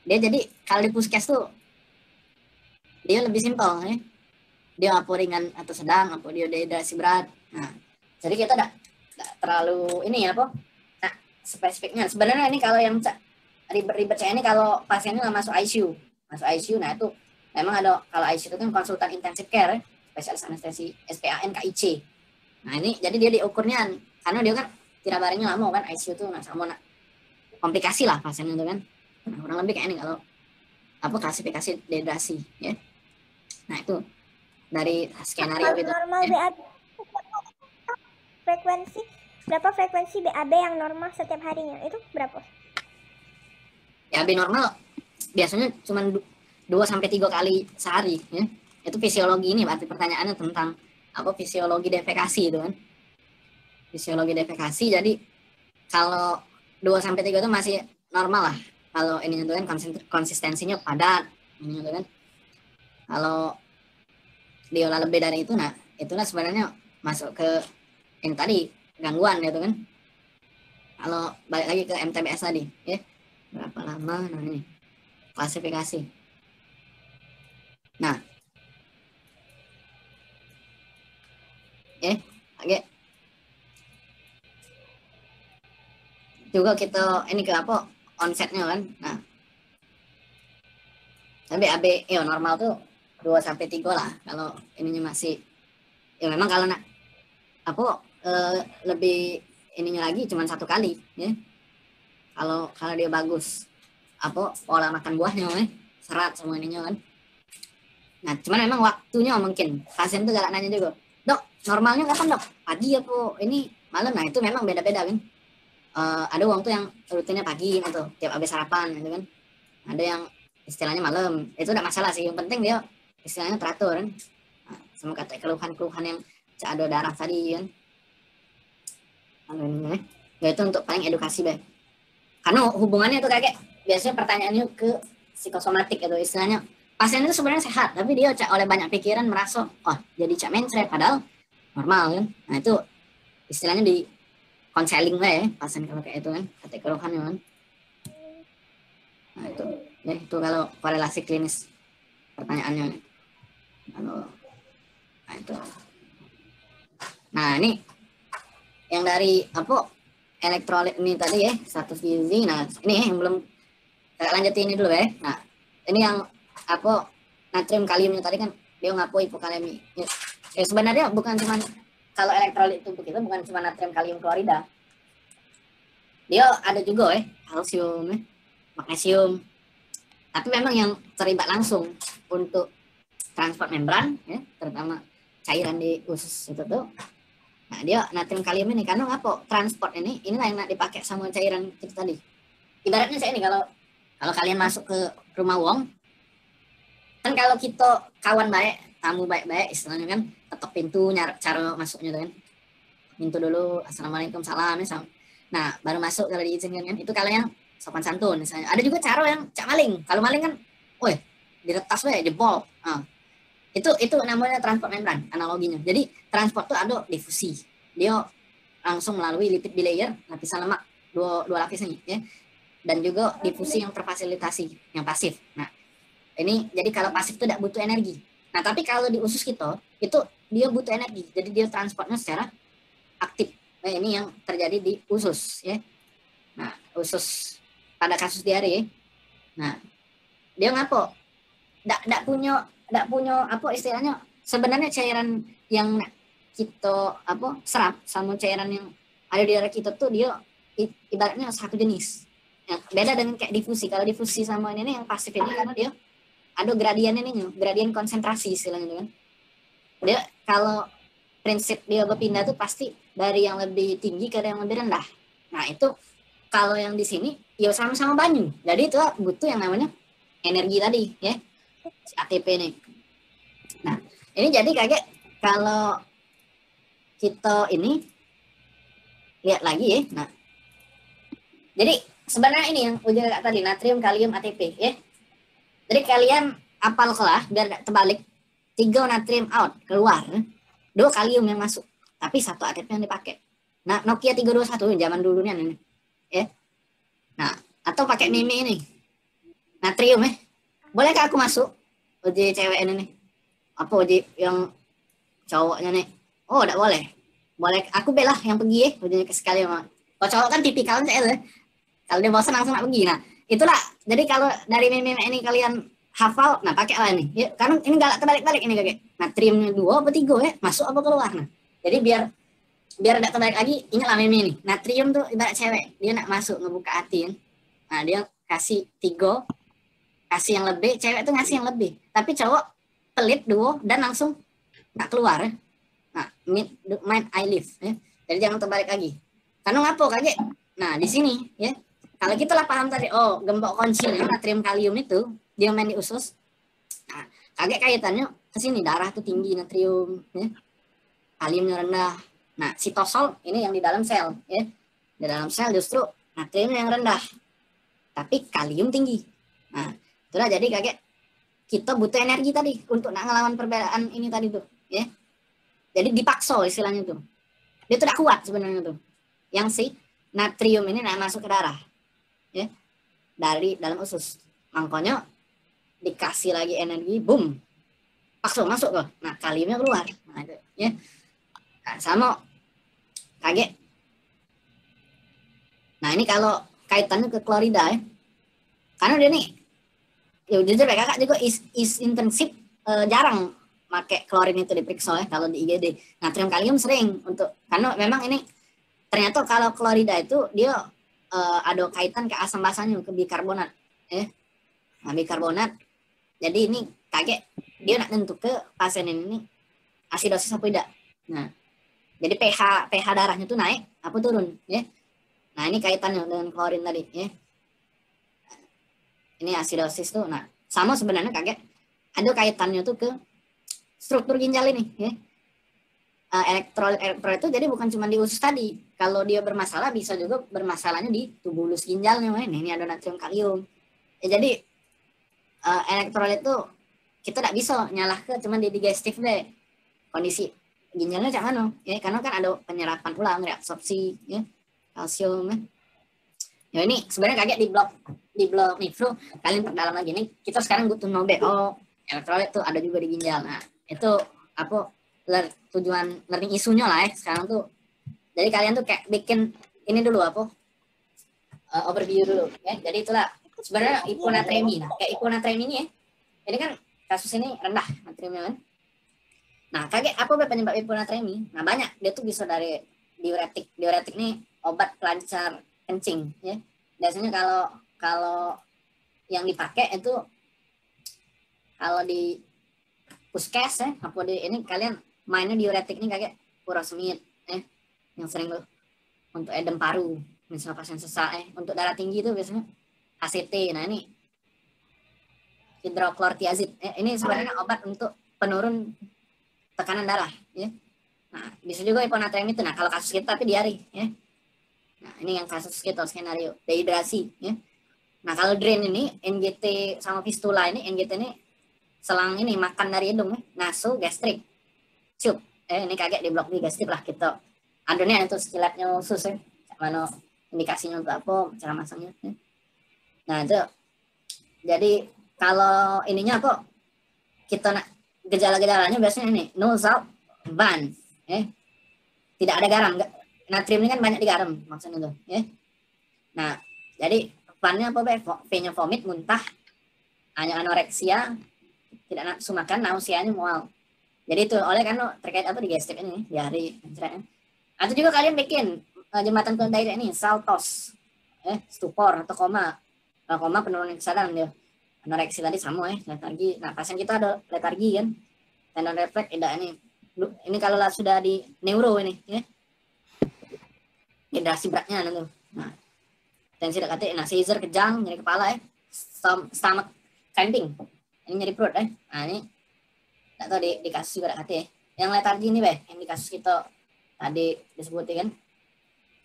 Dia jadi kalau di puskes tuh dia lebih simpel ya. Dia apa ringan atau sedang, apa dia dehidrasi berat. Nah, jadi kita nggak terlalu ini ya, po. Nah, spesifiknya sebenarnya ini kalau yang ribet-ribet saya ini kalau pasiennya nggak masuk ICU, nah itu memang ada kalau ICU itu kan konsultan intensive care, spesialis anestesi SPAN KIC. Nah ini jadi dia diukurnya karena dia kan tidak barangnya lama kan ICU tuh, nah sama komplikasi lah pasiennya itu kan. Nah, kurang lebih kayak ini kalau apa klasifikasi dehidrasi ya. Nah itu dari skenario itu. Normal ya. Frekuensi berapa frekuensi BAB yang normal setiap harinya itu berapa? BAB normal biasanya cuma 2-3 kali sehari ya. Itu fisiologi ini berarti pertanyaannya tentang apa fisiologi defekasi itu kan. Fisiologi defekasi jadi kalau 2-3 itu masih normal lah. Kalau ini itu kan konsistensinya padat, ini itu kan. Kalau diolah lebih dari itu, nah itulah sebenarnya masuk ke yang tadi gangguan gitu kan. Kalau balik lagi ke MTBS tadi, ya berapa lama? Nah ini klasifikasi. Nah, oke. Juga kita ini ke apa onsetnya kan. Nah, tapi BAB normal tuh 2-3 lah. Kalau ininya masih, ya memang kalau nak apa lebih ininya lagi cuman 1 kali ya. Kalau dia bagus apa pola makan buahnya kan, serat semua ininya kan. Nah cuman memang waktunya mungkin pasien tuh galak nanya juga, dok normalnya kapan dok, pagi apa ini malam? Nah itu memang beda-beda kan. Ada orang tuh yang rutinnya pagi atau gitu, tiap habis sarapan gitu kan. Ada yang istilahnya malam, itu tidak masalah sih, yang penting dia istilahnya teratur kan. Nah, sama kata keluhan-keluhan yang ada darah tadi kan. Ini ya itu untuk paling edukasi deh. Karena hubungannya tuh kakek biasanya pertanyaannya ke psikosomatik itu istilahnya. Pasien itu sebenarnya sehat tapi dia oleh banyak pikiran merasa oh jadi cak mencret padahal normal kan. Nah itu istilahnya di konseling lah ya, pasien kalau kayak itu kan, kata keluhan kan. Nah itu, ya itu kalau korelasi klinis pertanyaannya. Kalau, nah itu. Nah ini, yang dari apa elektrolit ini tadi ya, status gizi. Nah ini yang belum, kita lanjutin ini dulu ya. Nah ini yang apa natrium kaliumnya tadi kan, dia ngapo hipokalemi. Ya, sebenarnya bukan cuma kalau elektrolit tubuh kita bukan cuma natrium kalium klorida. Dia ada juga kalsium, magnesium. Tapi memang yang terlibat langsung untuk transport membran ya, terutama cairan di usus itu tuh. Nah, dia natrium kalium ini karena apa? Transport ini inilah yang nak dipakai sama cairan itu tadi. Ibaratnya saya ini kalau kalian masuk ke rumah wong kan, kalau kita kawan baik, tamu baik-baik istilahnya kan, ketok pintu, cara masuknya kan, pintu dulu, assalamualaikum, salam, misal. Nah baru masuk kalau diizinkan kan. Itu kalau yang sopan santun misalnya. Ada juga cara yang cak maling. Kalau maling kan diretas jebol. Nah, itu namanya transport membran analoginya. Jadi transport tuh ada difusi, dia langsung melalui lipid bilayer, lapisan lemak dua lapisan ya, dan juga difusi yang terfasilitasi yang pasif. Nah ini jadi kalau pasif itu tidak butuh energi. Nah tapi kalau di usus kita itu dia butuh energi, jadi dia transportnya secara aktif. Nah, ini yang terjadi di usus ya. Nah usus pada kasus diare, nah dia ngapo? Tidak punya apa istilahnya. Sebenarnya cairan yang kita apa serap sama cairan yang ada di darah kita tuh dia ibaratnya satu jenis. Yang beda dengan kayak difusi. Kalau difusi sama ini yang pasif ini karena dia ada gradiennya nih, gradien konsentrasi istilahnya kan. Dia kalau prinsip dia berpindah tuh pasti dari yang lebih tinggi ke yang lebih rendah. Nah, itu kalau yang di sini ya sama-sama banyu. Jadi itu butuh yang namanya energi tadi ya. Si ATP nih. Nah, ini jadi kakek kalau kita ini lihat lagi ya. Nah. Jadi sebenarnya ini yang ujian tadi natrium, kalium, ATP ya. Jadi kalian apal kelah biar tidak terbalik. 3 natrium out keluar, 2 kalium yang masuk, tapi 1 ATP yang dipakai. Nah, Nokia 321 zaman dulunya ini, ya. Nah, atau pakai meme ini, natrium ya. Bolehkah aku masuk? Uji cewek ini nih. Apa uji yang cowoknya nih? Oh, tidak boleh. Boleh aku belah yang pergi ya, ujinya sekali sama. Kalau cowok kan tipikalnya ya. Kalau dia bosan langsung nak pergi. Nah, itulah. Jadi kalau dari meme ini kalian hafal, nah pakai lah ini. Ya, karena ini galak terbalik-balik ini kakek. Natriumnya 2 atau 3 ya, masuk apa keluar. Nah, jadi biar tidak terbalik lagi, ingatlah meme ini. Natrium tuh ibarat cewek, dia nak masuk ngebuka hati kan. Nah, dia kasih 3, kasih yang lebih, cewek tuh ngasih yang lebih. Tapi cowok pelit 2 dan langsung nggak keluar. Ya. Nah, mind I live ya. Jadi jangan terbalik lagi. Karena ngapo kakek? Nah, di sini ya. Kalau kita lah paham tadi, oh gembok kunci natrium kalium itu dia main di usus. Nah, kaget kaitannya ke sini, darah tuh tinggi natrium ya. Kaliumnya rendah. Nah, sitosol ini yang di dalam sel ya. Di dalam sel justru natrium yang rendah, tapi kalium tinggi. Nah, itulah jadi kakek kita butuh energi tadi untuk ngelawan perbedaan ini tadi tuh, ya. Jadi dipaksa istilahnya tuh. Dia tidak kuat sebenarnya tuh. Yang si natrium ini masuk ke darah, ya, dari dalam usus. Makanya dikasih lagi energi, boom, paksa masuk kok. Nah, kaliumnya keluar. Nah, itu, ya. Nah, sama kakek. Nah, ini kalau kaitannya ke klorida, ya. Karena dia nih, ya jujur kakak juga is intensif jarang pakai klorin itu diperiksa ya kalau di IGD. Natrium kalium sering untuk karena memang ini ternyata kalau klorida itu dia ada kaitan ke asam basanya ke bikarbonat, ya. Nah, bikarbonat. Jadi ini kakek dia nak tentu ke pasien ini asidosis apa tidak. Nah, jadi pH darahnya tuh naik apa turun, ya. Nah, ini kaitannya dengan klorin tadi, ya. Ini asidosis tuh. Nah, sama sebenarnya kakek ada kaitannya tuh ke struktur ginjal ini, ya. Elektrolit itu jadi bukan cuma di usus tadi. Kalau dia bermasalah bisa juga bermasalahnya di tubulus ginjalnya, ya. Ini ada natrium kalium. Ya, jadi elektrolit tuh kita tidak bisa nyalah ke cuma di digestif deh. Kondisi ginjalnya jangan dong, ya. Karena kan ada penyerapan ulang, reabsorpsi, ya. Kalsium. Ya ini sebenarnya kakek di blok mikro kalian perdalam lagi nih. Kita sekarang butuh no BO, elektrolit tuh ada juga di ginjal. Nah, itu apa tujuan learning isunya lah ya sekarang tuh. Jadi kalian tuh kayak bikin ini dulu apa? Overview dulu ya. Jadi itulah sebenarnya hiponatremi. Nah, kayak hiponatremi ini ya. Jadi kan kasus ini rendah natriumnya kan. Nah, kakek apa penyebab hiponatremi? Nah, banyak. Dia tuh bisa dari diuretik. Diuretik nih obat pelancar kencing, ya. Biasanya kalau yang dipakai itu kalau di puskes ya, apa di ini kalian mainnya diuretik ini kakek furosemide, ya, yang sering tuh untuk edem paru, misal pasien sesak, ya. Untuk darah tinggi itu biasanya ACT. Nah ini hidroklortiazid, ya. Ini sebenarnya obat untuk penurun tekanan darah, ya. Nah bisa juga hiponatremi itu. Nah kalau kasus kita tapi diare, ya. Nah, ini yang kasus kita skenario dehidrasi, ya. Nah, kalau drain ini NGT sama fistula ini, NGT ini selang ini makan dari hidung, ya. Naso gastrik. Cup. Ini kakek di blok di gastrik lah kita. Adonnya itu skilletnya usus, ya. Mana indikasinya untuk apa, cara masangnya, ya. Nah, itu. Jadi kalau ininya kok kita nak gejala-gejalanya biasanya ini no salt ban, ya. Tidak ada garam. Natrium ini kan banyak digaram maksudnya tuh, ya. Nah, jadi depannya apa V-nya vomit, muntah, hanya anoreksia, tidak nafsu makan, nauseanya mual. Jadi itu oleh karena terkait apa digestif ini, diare, pencernaan. Atau juga kalian bikin jembatan kontak ini, saltos, ya, stupor atau koma. Kalau koma penurunan kesadaran dia. Anoreksi tadi sama, ya, letargi. Nah, pasien kita ada letargi kan. Tendon refleks tidak ini. Ini kalau sudah di neuro ini, ya. Dehidrasi beratnya nanti. Nah, tensi dekat katanya, nah, seizure kejang, nyeri kepala, ya. Stomach cramping. Ini nyeri perut, ya. Nah, ini enggak tahu di kasus juga dekat katanya. Yang letargi ini, Beh, yang di kasus kita tadi disebutin kan.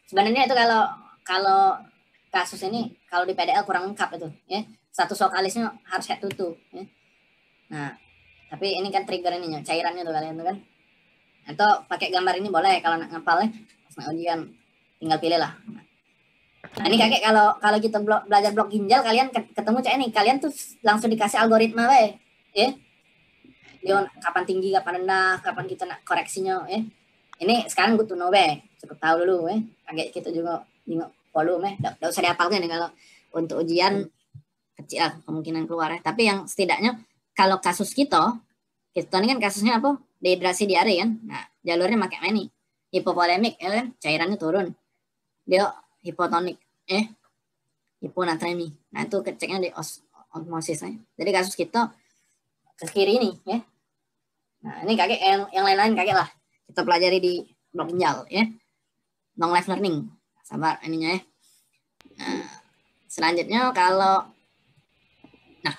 Sebenarnya itu kalau kasus ini kalau di PDL kurang lengkap itu, ya. Status vokalisnya harus head to toe, ya. Nah, tapi ini kan trigger ininya, cairannya tuh kalian tuh kan. Atau pakai gambar ini boleh kalau nak ngapal, ya. Pas ujian tinggal pilih lah. Nah, ini kakek kalau kita belajar blok ginjal kalian ketemu cak ini, kalian tuh langsung dikasih algoritma we, ya. Dia kapan tinggi, kapan rendah, kapan kita nak koreksinya, ya. Ini sekarang gue tuh we, cukup tahu dulu we. Kakek kita juga nengok volume, enggak usah dihafalkan ya kalau untuk ujian kecil lah kemungkinan keluar, ya. Tapi yang setidaknya kalau kasus kita ini kan kasusnya apa? Dehidrasi diare kan. Nah, jalurnya pakai ini. Hipovolemik, ya kan? Cairannya turun. Dia hipotonik, hiponatremi. Nah itu keceknya di osmosisnya. Jadi kasus kita ke kiri ini, ya. Nah ini kakek yang lain-lain kakek lah kita pelajari di blok ginjal, ya. Long life learning, sabar ininya, ya. Nah, selanjutnya kalau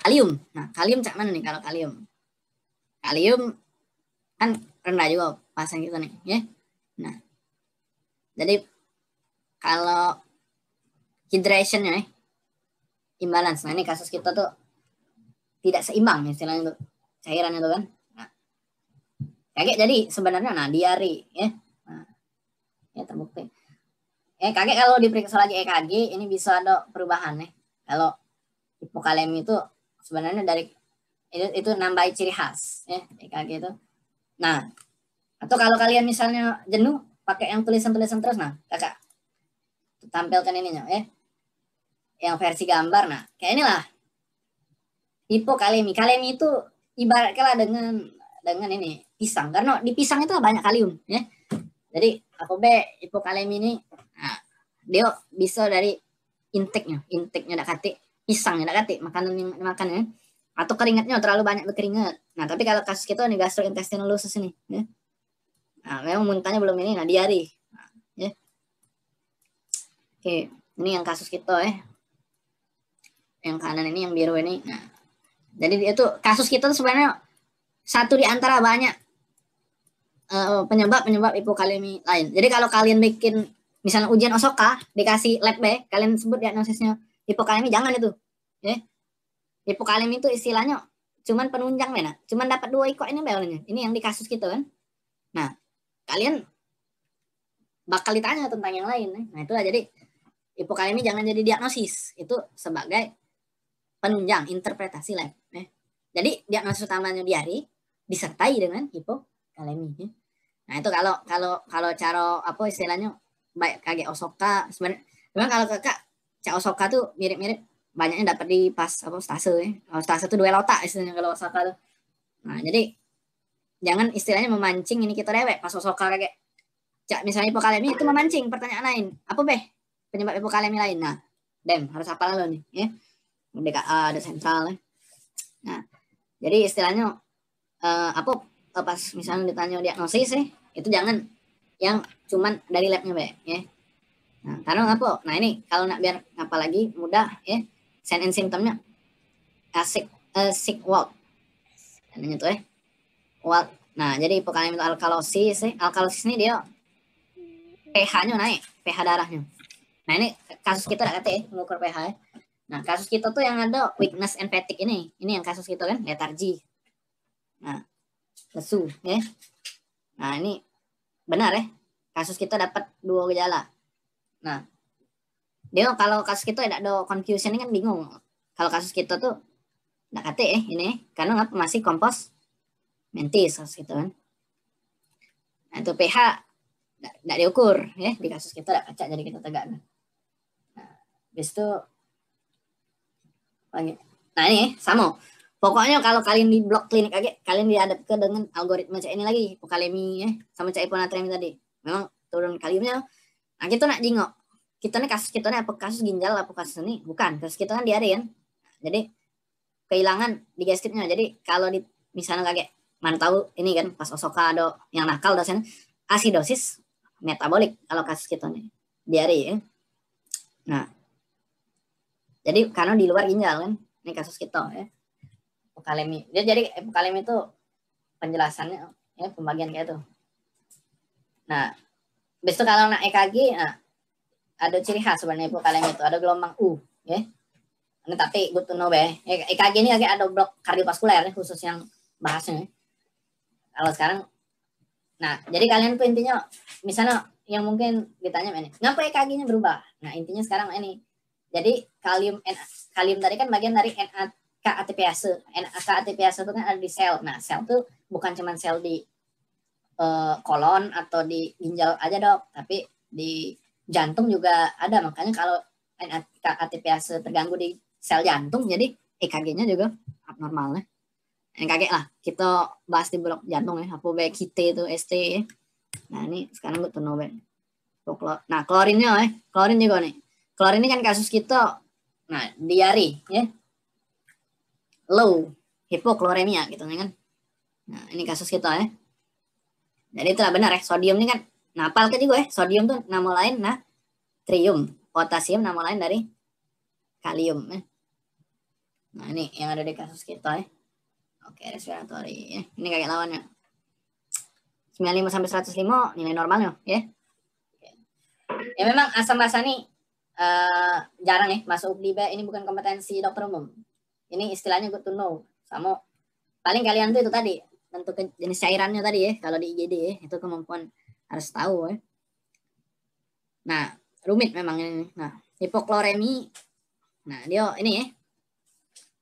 kalium. Nah kalium cak mana nih kalau kalium? Kalium kan rendah juga pasang kita nih, ya. Nah jadi kalau hydration ya, imbalance. Nah ini kasus kita tuh tidak seimbang istilahnya tuh cairannya tuh kan. Nah, kaget jadi sebenarnya nah diare ya. Nah, ya terbukti. Kakek kalau diperiksa lagi EKG ini bisa ada perubahan ya. Kalau hipokalemi itu sebenarnya dari itu nambah ciri khas ya EKG itu. Nah, atau kalau kalian misalnya jenuh pakai yang tulisan-tulisan terus, nah kakak tampilkan ininya ya. Yang versi gambar nah kayak inilah. Hipokalemi. Kalemi itu ibaratkan dengan ini pisang karena di pisang itu banyak kalium ya. Jadi APB hipokalemi ini nah, dia bisa dari intake-nya tidak kate, pisangnya tidak kate, makanan yang dimakan ya. Atau keringatnya terlalu banyak berkeringat. Nah, tapi kalau kasus kita nih gastrointestinal lupus ini ya. Nah, memang muntahnya belum ini, nah diare. Nah, ya. Oke, ini yang kasus kita ya. Yang kanan ini yang biru ini. Nah, jadi itu kasus kita tuh sebenarnya satu di antara banyak penyebab hipokalemi lain. Jadi kalau kalian bikin misalnya ujian Osaka dikasih lab B, kalian sebut diagnosisnya hipokalemi, jangan itu. Ya. Hipokalemi itu istilahnya cuman penunjang nah. Cuman dapat 2 ikok ini bawahnya. Ini yang di kasus kita kan. Nah, kalian bakal ditanya tentang yang lain. Nah, itulah jadi hipokalemi jangan jadi diagnosis. Itu sebagai penunjang interpretasi lab. Ya. Jadi diagnosis utamanya diare disertai dengan hipokalemi. Ya. Nah, itu kalau cara apa istilahnya baik kakek Osaka sebenarnya kalau kakak cak Osaka tuh mirip-mirip banyaknya dapat di pas apa stase ya. Kalau stase tuh duel otak istilahnya kalau Osaka tuh. Nah, jadi jangan istilahnya memancing ini kita dewek pas Osaka kakek cak misalnya hipokalemi itu memancing pertanyaan lain. Apa beh penyebab hipokalemi lain? Nah, dem harus hafal lo nih ya. DKA ada sentral ya. Nah, jadi istilahnya apa pas misalnya ditanya diagnosis ya, itu jangan yang cuman dari labnya be ya. Nah, karena apa? Nah, ini kalau nak biar apa lagi mudah ya. Sign and symptomnya sick walk. Ini tuh ya. Walk. Nah, jadi hipokalemi itu alkalosis ya. Alkalosis ini dia pH-nya naik, pH darahnya. Nah, ini kasus kita enggak kata ya, mengukur pH ya. Nah, kasus kita tuh yang ada weakness and fatigue ini yang kasus kita kan letargi. Nah, lesu ya. Nah, ini benar ya, kasus kita dapat 2 gejala. Nah, dia kalau kasus kita tidak ada confusion ini kan bingung. Kalau kasus kita tuh tidak kate ya ini, karena nggak masih kompos mentis kasus kita kan. Nah, itu pH tidak diukur ya di kasus kita tidak kaca jadi kita tegak. Nah, habis itu nah ini sama. Pokoknya kalau kalian di blok klinik aja, kalian dihadapkan dengan algoritma cek ini lagi, hipokalemi ya, sama cek hiponatremi tadi. Memang turun kaliumnya. Nah, kita nak jingok. Kita nih kasus kita nih apa kasus ginjal, apa kasus ini? Bukan, kasus kita kan diare kan. Jadi kehilangan digestifnya. Jadi kalau di misalnya kakek, mana tahu ini kan pas Osaka ada yang nakal dosen asidosis metabolik kalau kasus kita nih diare ya. Nah. Jadi karena di luar ginjal kan, ini kasus kita ya. Hipokalemi. Dia jadi hipokalemi itu penjelasannya ya pembagian kayak itu. Nah, besok kalau nak EKG nah, ada ciri khas sebenarnya hipokalemi itu ada gelombang U ya. Ini tapi good to know ya. EKG ini agak ada blok kardiovaskuler ya, khusus yang bahasnya. Ya. Kalau sekarang nah, jadi kalian tuh intinya misalnya yang mungkin ditanya ini, ngapa EKG-nya berubah? Nah, intinya sekarang ini. Jadi kalium tadi kan bagian dari Na-K-ATPase. Na-K-ATPase itu kan ada di sel. Nah, sel itu bukan cuma sel di kolon atau di ginjal aja dok, tapi di jantung juga ada. Makanya kalau Na-K-ATPase terganggu di sel jantung, jadi EKG-nya juga abnormal. Ya. EKG lah, kita bahas di blok jantung ya. HB, KT itu, ST ya. Nah, ini sekarang gue turun obat. Nah, klorinnya ya. Klorin juga nih. Klorin ini kan kasus kita, nah, diare ya. Low hipokloremia gitu kan. Nah, ini kasus kita ya. Jadi itulah benar ya, sodium ini kan. Nah, apal ke juga ya, sodium tuh nama lain natrium, potasium nama lain dari kalium ya. Nah, ini yang ada di kasus kita ya. Oke, respiratory ya. Ini kakek lawannya. 95 sampai 105 nilai normalnya ya. Ya memang asam basa nih jarang ya masuk UPDB, ini bukan kompetensi dokter umum. Ini istilahnya good to know. Sama paling kalian tuh itu tadi untuk jenis cairannya tadi ya, kalau di IGD ya, itu kemampuan harus tahu ya. Nah, rumit memang ini. Nah, hipokloremi. Nah, dia ini ya.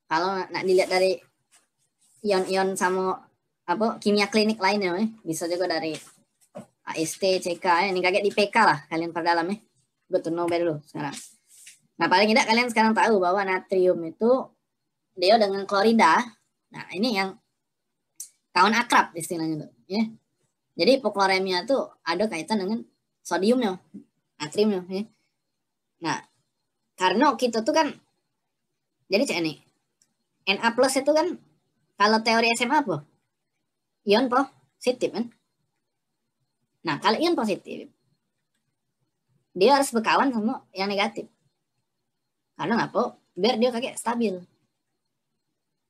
Kalau nak dilihat dari ion-ion sama apa kimia klinik lainnya ya, bisa juga dari AST, CK ya. Ini kaget di PK lah kalian perdalam ya. Good to know dulu sekarang. Nah, paling tidak kalian sekarang tahu bahwa natrium itu dia dengan klorida. Nah, ini yang kawan akrab istilahnya tuh, ya. Jadi hipokloremia tuh ada kaitan dengan sodiumnya, natriumnya, ya. Nah, karena kita tuh kan jadi cek nih. Na+ itu kan kalau teori SMA apa? Ion positif kan. Nah, kalau ion positif dia harus berkawan sama yang negatif. Karena ngapa? Biar dia kayak stabil.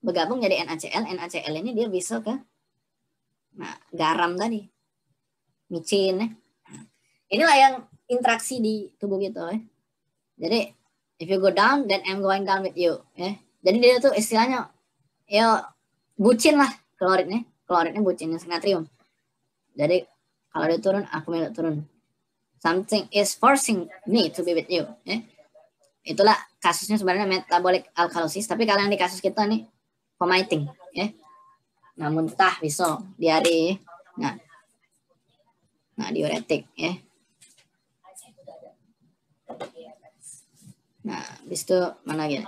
Bergabung jadi NaCl, NaCl ini dia bisa ke nah, garam tadi. Micin ya. Nah, inilah yang interaksi di tubuh gitu ya. Jadi, if you go down, then I'm going down with you ya. Jadi dia tuh istilahnya ya bucin lah kloridnya. Kloridnya bucinnya natrium. Jadi, kalau dia turun, aku juga turun. Something is forcing me to be with you. Ya. Itulah kasusnya sebenarnya metabolic alkalosis. Tapi kalau yang di kasus kita nih, vomiting. Ya. Nah, muntah, bisa, diare. Nah. Nah, diuretik. Ya. Nah, habis itu mana lagi?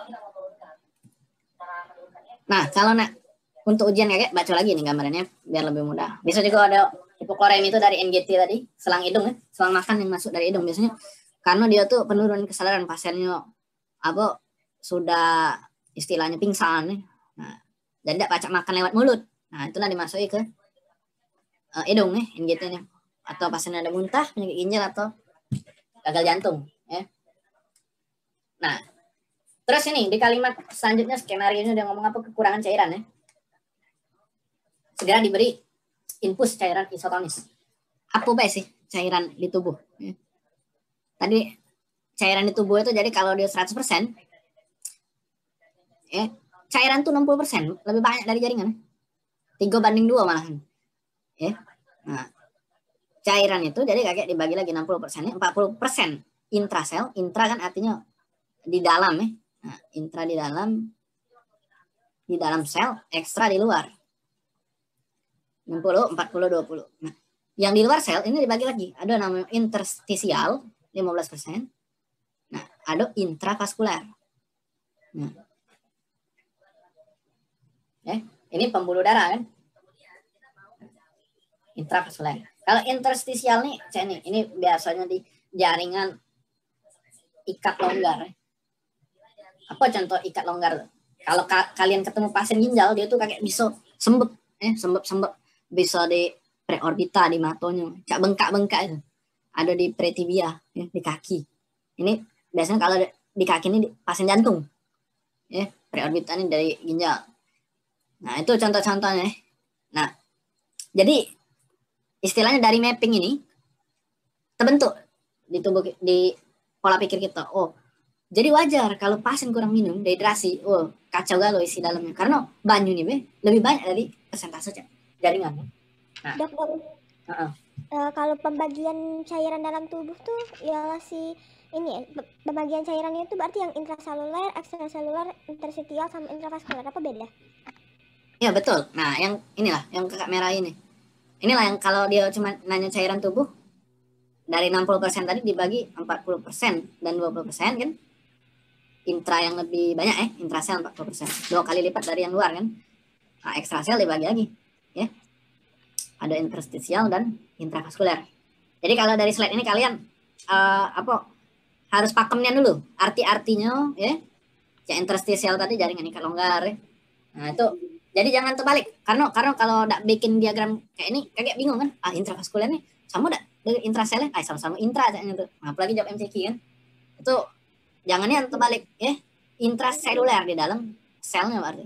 Nah, kalau nak untuk ujian kakek, baca lagi nih gambarannya biar lebih mudah. Bisa juga ada hipokloremi itu dari NGT tadi, selang hidung ya, selang makan yang masuk dari hidung biasanya. Karena dia tuh penurunan kesadaran pasiennya apa sudah istilahnya pingsan nih. Nah, dan tidak pacak makan lewat mulut. Nah, itulah dimasuki ke hidung ya, NGT-nya. Atau pasiennya ada muntah, penyakit ginjal atau gagal jantung ya. Nah, terus ini di kalimat selanjutnya skenario nya dia ngomong apa kekurangan cairan ya. Segera diberi infus cairan isotonis. Apa sih cairan di tubuh? Ya. Tadi cairan di tubuh itu jadi kalau dia 100% ya, cairan tuh 60%, lebih banyak dari jaringan. 3:2 malahan. Ya. Nah, cairan itu jadi kayak dibagi lagi 60%-nya, 40% intrasel. Intra kan artinya di dalam ya. Nah, intra di dalam sel, ekstra di luar. 60, 40, 20. Nah, yang di luar sel ini dibagi lagi. Ada namanya interstisial 15%. Nah, ada intravaskular. Nah. Ini pembuluh darah kan? Intravaskular. Kalau interstisial nih, ini biasanya di jaringan ikat longgar. Apa contoh ikat longgar? Kalau kalian ketemu pasien ginjal, dia tuh kayak bisa sembek, sembek. Bisa di preorbita, di matonya, cak bengkak-bengkak itu. Ada di pretibia, ya, di kaki. Ini biasanya kalau di kaki ini pasien jantung. Ya, preorbita ini dari ginjal. Nah, itu contoh-contohnya. Nah, jadi istilahnya dari mapping ini terbentuk di tubuh di pola pikir kita. Oh, jadi wajar kalau pasien kurang minum, dehidrasi, oh, kacau galau isi dalamnya. Karena banyu ini lebih banyak dari persentase jaringan. Nah. Dokter, kalau pembagian cairan dalam tubuh tuh ya si ini pembagian cairannya itu berarti yang intraseluler, ekstraseluler, interstitial sama intravaskular apa beda? Ya betul. Nah yang inilah yang kakak merah ini. Inilah yang kalau dia cuma nanya cairan tubuh dari 60% tadi dibagi 40% dan 20% kan? Intra yang lebih banyak intrasel 40%, 2 kali lipat dari yang luar kan? Nah, ekstrasel dibagi lagi. Ya. Ada interstitial dan intravaskular. Jadi kalau dari slide ini kalian harus pakemnya dulu arti-artinya ya. Cek interstitial tadi jaringan ikat longgar. Ya. Nah, itu jadi jangan terbalik karena kalau enggak bikin diagram kayak ini kayak bingung kan? Ah, intravaskular nih sama enggak dengan intraselnya? Ah, sama-sama intra kayaknya tuh. Nah, apalagi jawab MCQ kan. Itu jangannya terbalik ya. Intraseluler di dalam selnya berarti.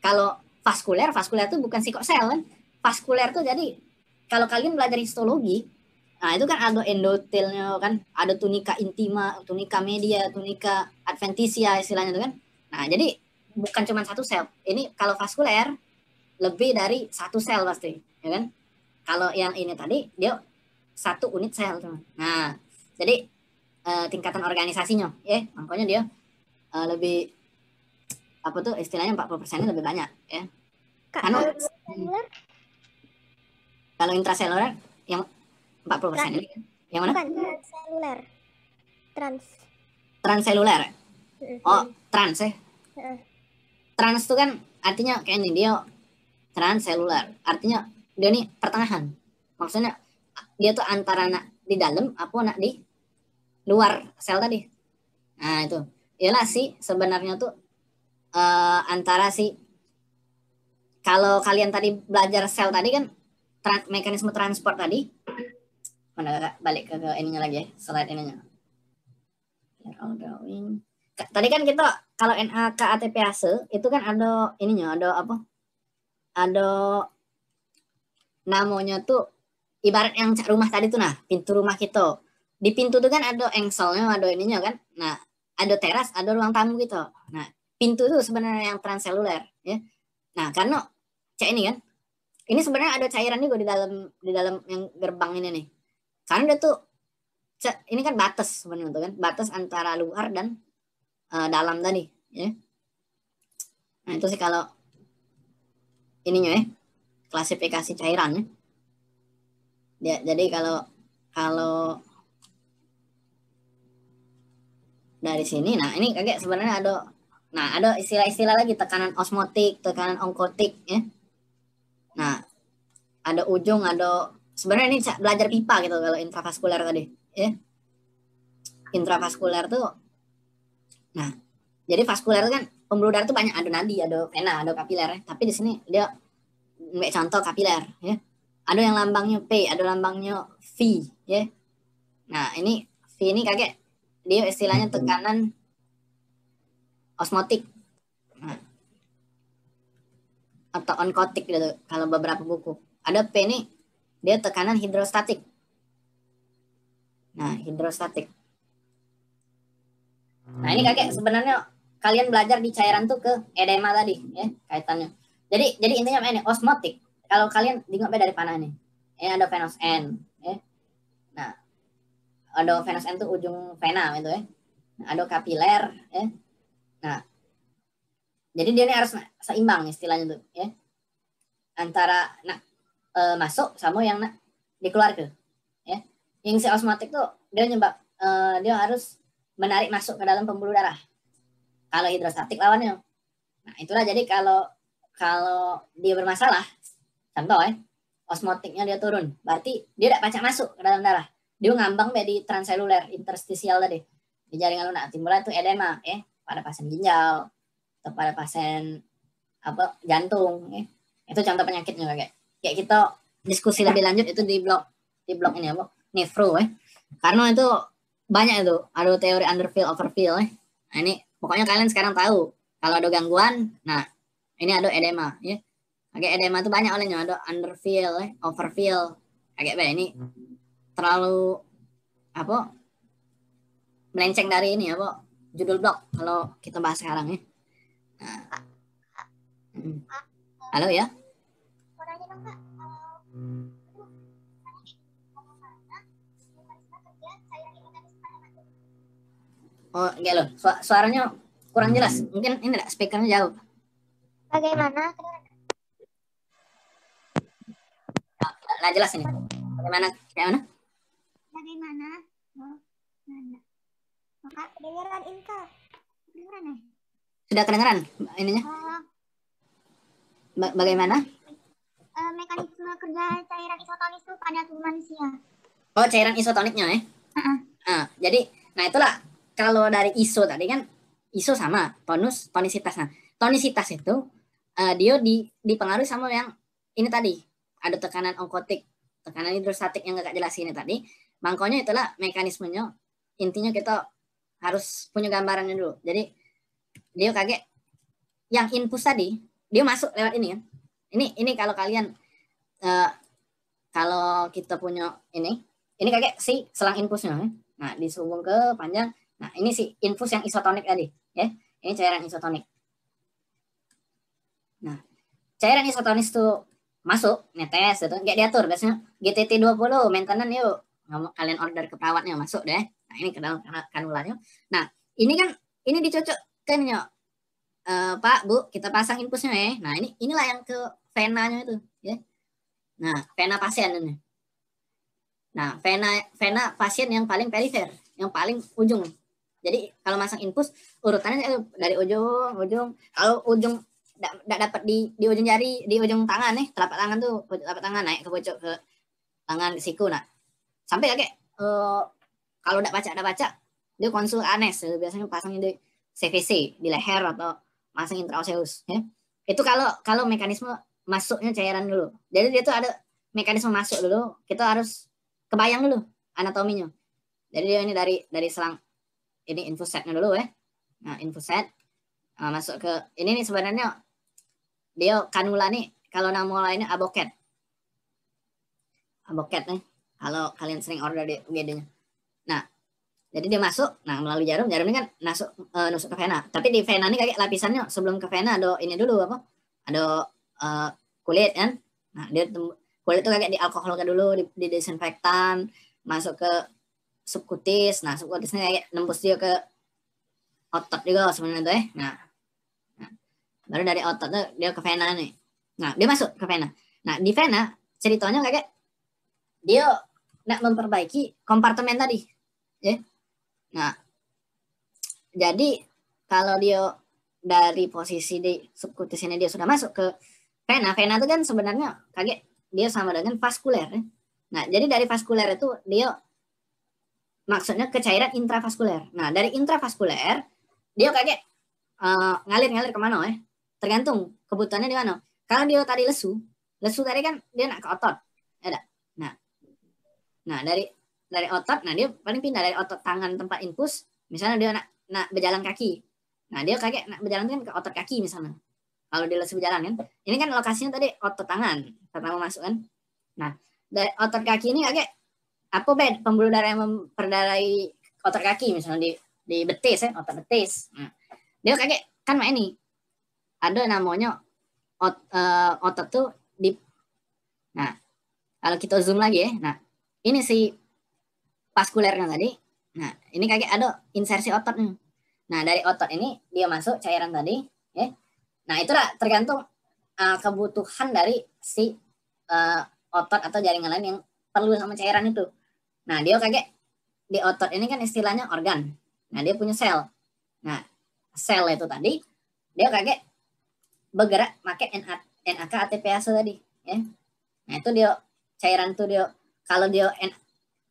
Kalau vaskuler itu bukan psikosel kan. Vaskuler tuh jadi kalau kalian belajar histologi Nah, itu kan ada endotelnya kan, ada tunica intima, tunica media, tunica adventitia istilahnya itu kan. Nah, jadi bukan cuma satu sel. Ini kalau vaskuler lebih dari satu sel pasti, ya kan? Kalau yang ini tadi dia satu unit sel, teman. Nah, jadi tingkatan organisasinya, ya, makanya dia lebih apa tuh istilahnya 40%-nya lebih banyak, ya. Karena kalau intraseluler yang 40% ini kan? Yang mana? Transseluler. Transseluler. Oh, trans ya. Trans itu kan artinya kayak ini, dia transseluler. Artinya dia nih pertengahan. Maksudnya dia tuh antara nak di dalam apa nak di luar sel tadi. Nah, itu. Iyalah sih sebenarnya tuh antara si, kalau kalian tadi belajar sel tadi kan mekanisme transport tadi. Mana balik ke ininya lagi ya, slide ininya. Tadi kan kita kalau Na-K-ATPase itu kan ada ininya, ada apa? Ada namanya tuh ibarat yang rumah tadi tuh, nah pintu rumah kita. Di pintu tuh kan ada engselnya, ada ininya kan. Nah, ada teras, ada ruang tamu gitu. Nah, pintu tuh sebenarnya yang transseluler ya. Nah, karena cek ini kan. Ini sebenarnya ada cairan juga di dalam yang gerbang ini nih. Karena dia tuh ini kan batas sebenarnya tuh kan, batas antara luar dan dalam tadi ya. Nah, itu sih kalau ininya ya, klasifikasi cairannya. Ya, jadi kalau dari sini, nah ini kayak sebenarnya ada, nah ada istilah-istilah lagi, tekanan osmotik, tekanan onkotik ya. Nah, ada ujung, ada sebenarnya ini belajar pipa gitu kalau intravaskuler tadi ya. Intravaskuler tuh, nah jadi vaskuler tuh kan pembuluh darah tuh banyak, ada nadi, ada vena, ada kapiler ya. Tapi di sini dia ambil contoh kapiler ya, ada yang lambangnya P, ada lambangnya V ya. Nah, ini V ini kakek dia istilahnya tekanan osmotik, nah, atau onkotik gitu kalau beberapa buku. Ada P ini dia tekanan hidrostatik. Nah, hidrostatik. Nah, ini kakek sebenarnya kalian belajar di cairan tuh ke edema tadi ya kaitannya. Jadi intinya ini osmotik. Kalau kalian tengok beda dari panah nih. Ini ada venous N ya. Nah, ada venous N tuh ujung vena itu ya. Nah, ada kapiler ya. Nah, jadi dia ini harus seimbang istilahnya tuh ya. Antara nah masuk sama yang nak dikeluarkan ya. Yang si osmotik tuh dia nyebab dia harus menarik masuk ke dalam pembuluh darah. Kalau hidrostatik lawannya. Nah, itulah jadi kalau dia bermasalah contoh ya, osmotiknya dia turun, berarti dia tidak pacak masuk ke dalam darah. Dia ngambang di transseluler interstisial tadi. Di jaringan lunak timbullah itu edema ya, pada pasien ginjal atau pada pasien apa jantung ya. Itu contoh penyakitnya kayak kita diskusi lebih lanjut itu di blog ini apa nefro ya. Karena itu banyak itu, ada teori underfill overfill ya. Nah, ini pokoknya kalian sekarang tahu kalau ada gangguan, nah ini ada edema ya. Agak edema itu banyak olehnya, ada underfill ya, overfill. Agak banyak ini terlalu apa melenceng dari ini apa judul blog kalau kita bahas sekarang ya. Nah. Halo ya. Oh, enggak loh. Suaranya kurang jelas. Mungkin ini enggak, speakernya jauh. Bagaimana? Enggak jelas ini. Bagaimana? Kayak mana? Bagaimana? Mana? Maka kedengeran Inka. Kedengeran ya? Sudah kedengeran ininya? Bagaimana? Mekanisme kerja cairan isotonik itu pada tubuh manusia. Oh, cairan isotoniknya ya? Jadi, nah itulah kalau dari iso tadi kan, iso sama tonus, tonisitas. Nah, tonisitas itu dia dipengaruhi sama yang ini tadi. Ada tekanan onkotik, tekanan hidrostatik yang gak jelas ini tadi. Makanya itulah mekanismenya. Intinya kita harus punya gambarannya dulu. Jadi, dia kaget yang infus tadi, dia masuk lewat ini kan. Ini kalau kalian kalau kita punya ini Ini kakek si selang infusnya. Nah, disubung ke panjang. Nah, ini si infus yang isotonik tadi. Ya, ini cairan isotonik. Nah, cairan isotonik itu masuk, netes, itu nggak diatur. Biasanya GTT 20, maintenance yuk. Kalian order ke perawatnya, masuk deh. Nah, ini ke dalam kanulanya. Nah, ini kan, ini dicocokkan yuk. Pak, Bu, kita pasang infusnya ya. Nah, inilah yang ke venanya itu. Ya. Nah, vena pasien ini. Nah, vena pasien yang paling perifer, yang paling ujung. Jadi, kalau masang infus, urutannya dari ujung. Kalau ujung, tidak dapat di ujung jari, di ujung tangan nih, telapak tangan tuh, telapak tangan naik ke pojok ke tangan, ke siku. Nah, sampai kakek, kalau tidak baca, dia konsul ANS. Biasanya pasangnya di CVC, di leher atau masang intraoseus, ya. Itu kalau mekanisme masuknya cairan dulu. Jadi dia tuh ada mekanisme masuk dulu, kita harus kebayang dulu anatominya. Jadi dia ini dari selang ini infusetnya dulu ya. Nah, infuset masuk ke ini nih, sebenarnya dia kanula nih, kalau nama lainnya aboket. Aboket nih kalau kalian sering order di UGD-nya. Nah, jadi dia masuk, nah melalui jarum ini kan nusuk ke vena. Tapi di vena ini kayak lapisannya sebelum ke vena ada ini dulu apa? Ada kulit kan. Nah, dia kulit itu kayak dialkoholkan dulu, di disinfektan, masuk ke subkutis. Nah, subkutisnya kayak nembus dia ke otot juga sebenarnya tuh ya. Nah, baru dari otot tuh dia ke vena nih. Nah, dia masuk ke vena. Nah, di vena ceritanya kayak dia nak memperbaiki kompartemen tadi. Ya. Nah, jadi kalau dia dari posisi di subkutis ini dia sudah masuk ke vena, vena itu kan sebenarnya kaget dia sama dengan vaskuler. Ya. Nah, jadi dari vaskuler itu dia maksudnya ke cairan intravaskuler. Nah, dari intravaskuler dia kaget ngalir kemana ya? Tergantung kebutuhannya di mana. Kalau dia tadi lesu tadi kan dia nak ke otot, ada. Nah, dari otot, nah dia paling pindah dari otot tangan tempat infus, misalnya dia nak berjalan kaki. Nah, dia kaget nak berjalan kan ke otot kaki misalnya. Kalau dia lesu berjalan kan. Ini kan lokasinya tadi otot tangan pertama masuk kan. Nah, dari otot kaki ini kaget apa pembuluh darah yang memperdarai otot kaki misalnya di betis ya, otot betis. Nah, dia kaget kan main nih. Ada namanya otot tuh di. Nah, kalau kita zoom lagi ya. Nah, ini si vaskulernya tadi, nah ini kayak ada insersi ototnya. Nah, dari otot ini dia masuk cairan tadi, ya. Nah, itulah tergantung kebutuhan dari si otot atau jaringan lain yang perlu sama cairan itu. Nah, dia kayak di otot ini kan istilahnya organ. Nah, dia punya sel. Nah, sel itu tadi dia kayak bergerak pakai Na-K-ATPase tadi, ya. Nah, itu dia cairan itu dia kalau dia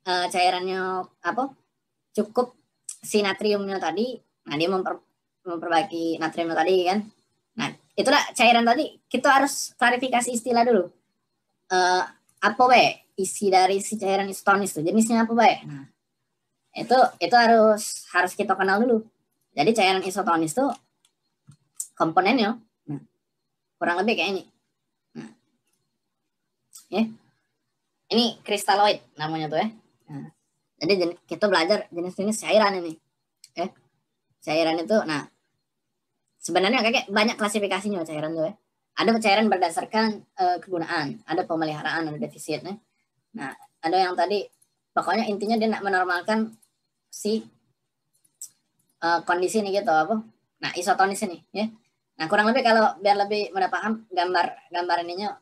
cairannya apa cukup si natriumnya tadi, nah dia memperbaiki natriumnya tadi kan. Nah, itulah cairan tadi kita harus klarifikasi istilah dulu. Apa isi dari si cairan isotonis itu jenisnya apa Nah, itu harus kita kenal dulu. Jadi cairan isotonis itu komponennya, nah, kurang lebih kayak ini. Nah, ya, ini kristaloid namanya tuh ya. Nah, jadi kita belajar jenis-jenis cairan ini, ya. Cairan itu, nah sebenarnya kayak banyak klasifikasinya cairan tuh ya. Ada cairan berdasarkan kegunaan, ada pemeliharaan, ada defisitnya. Nah, ada yang tadi, pokoknya intinya dia nak menormalkan si kondisi ini gitu apa? Nah, isotonis ini, ya. Nah, kurang lebih kalau biar lebih mudah paham gambar ininya,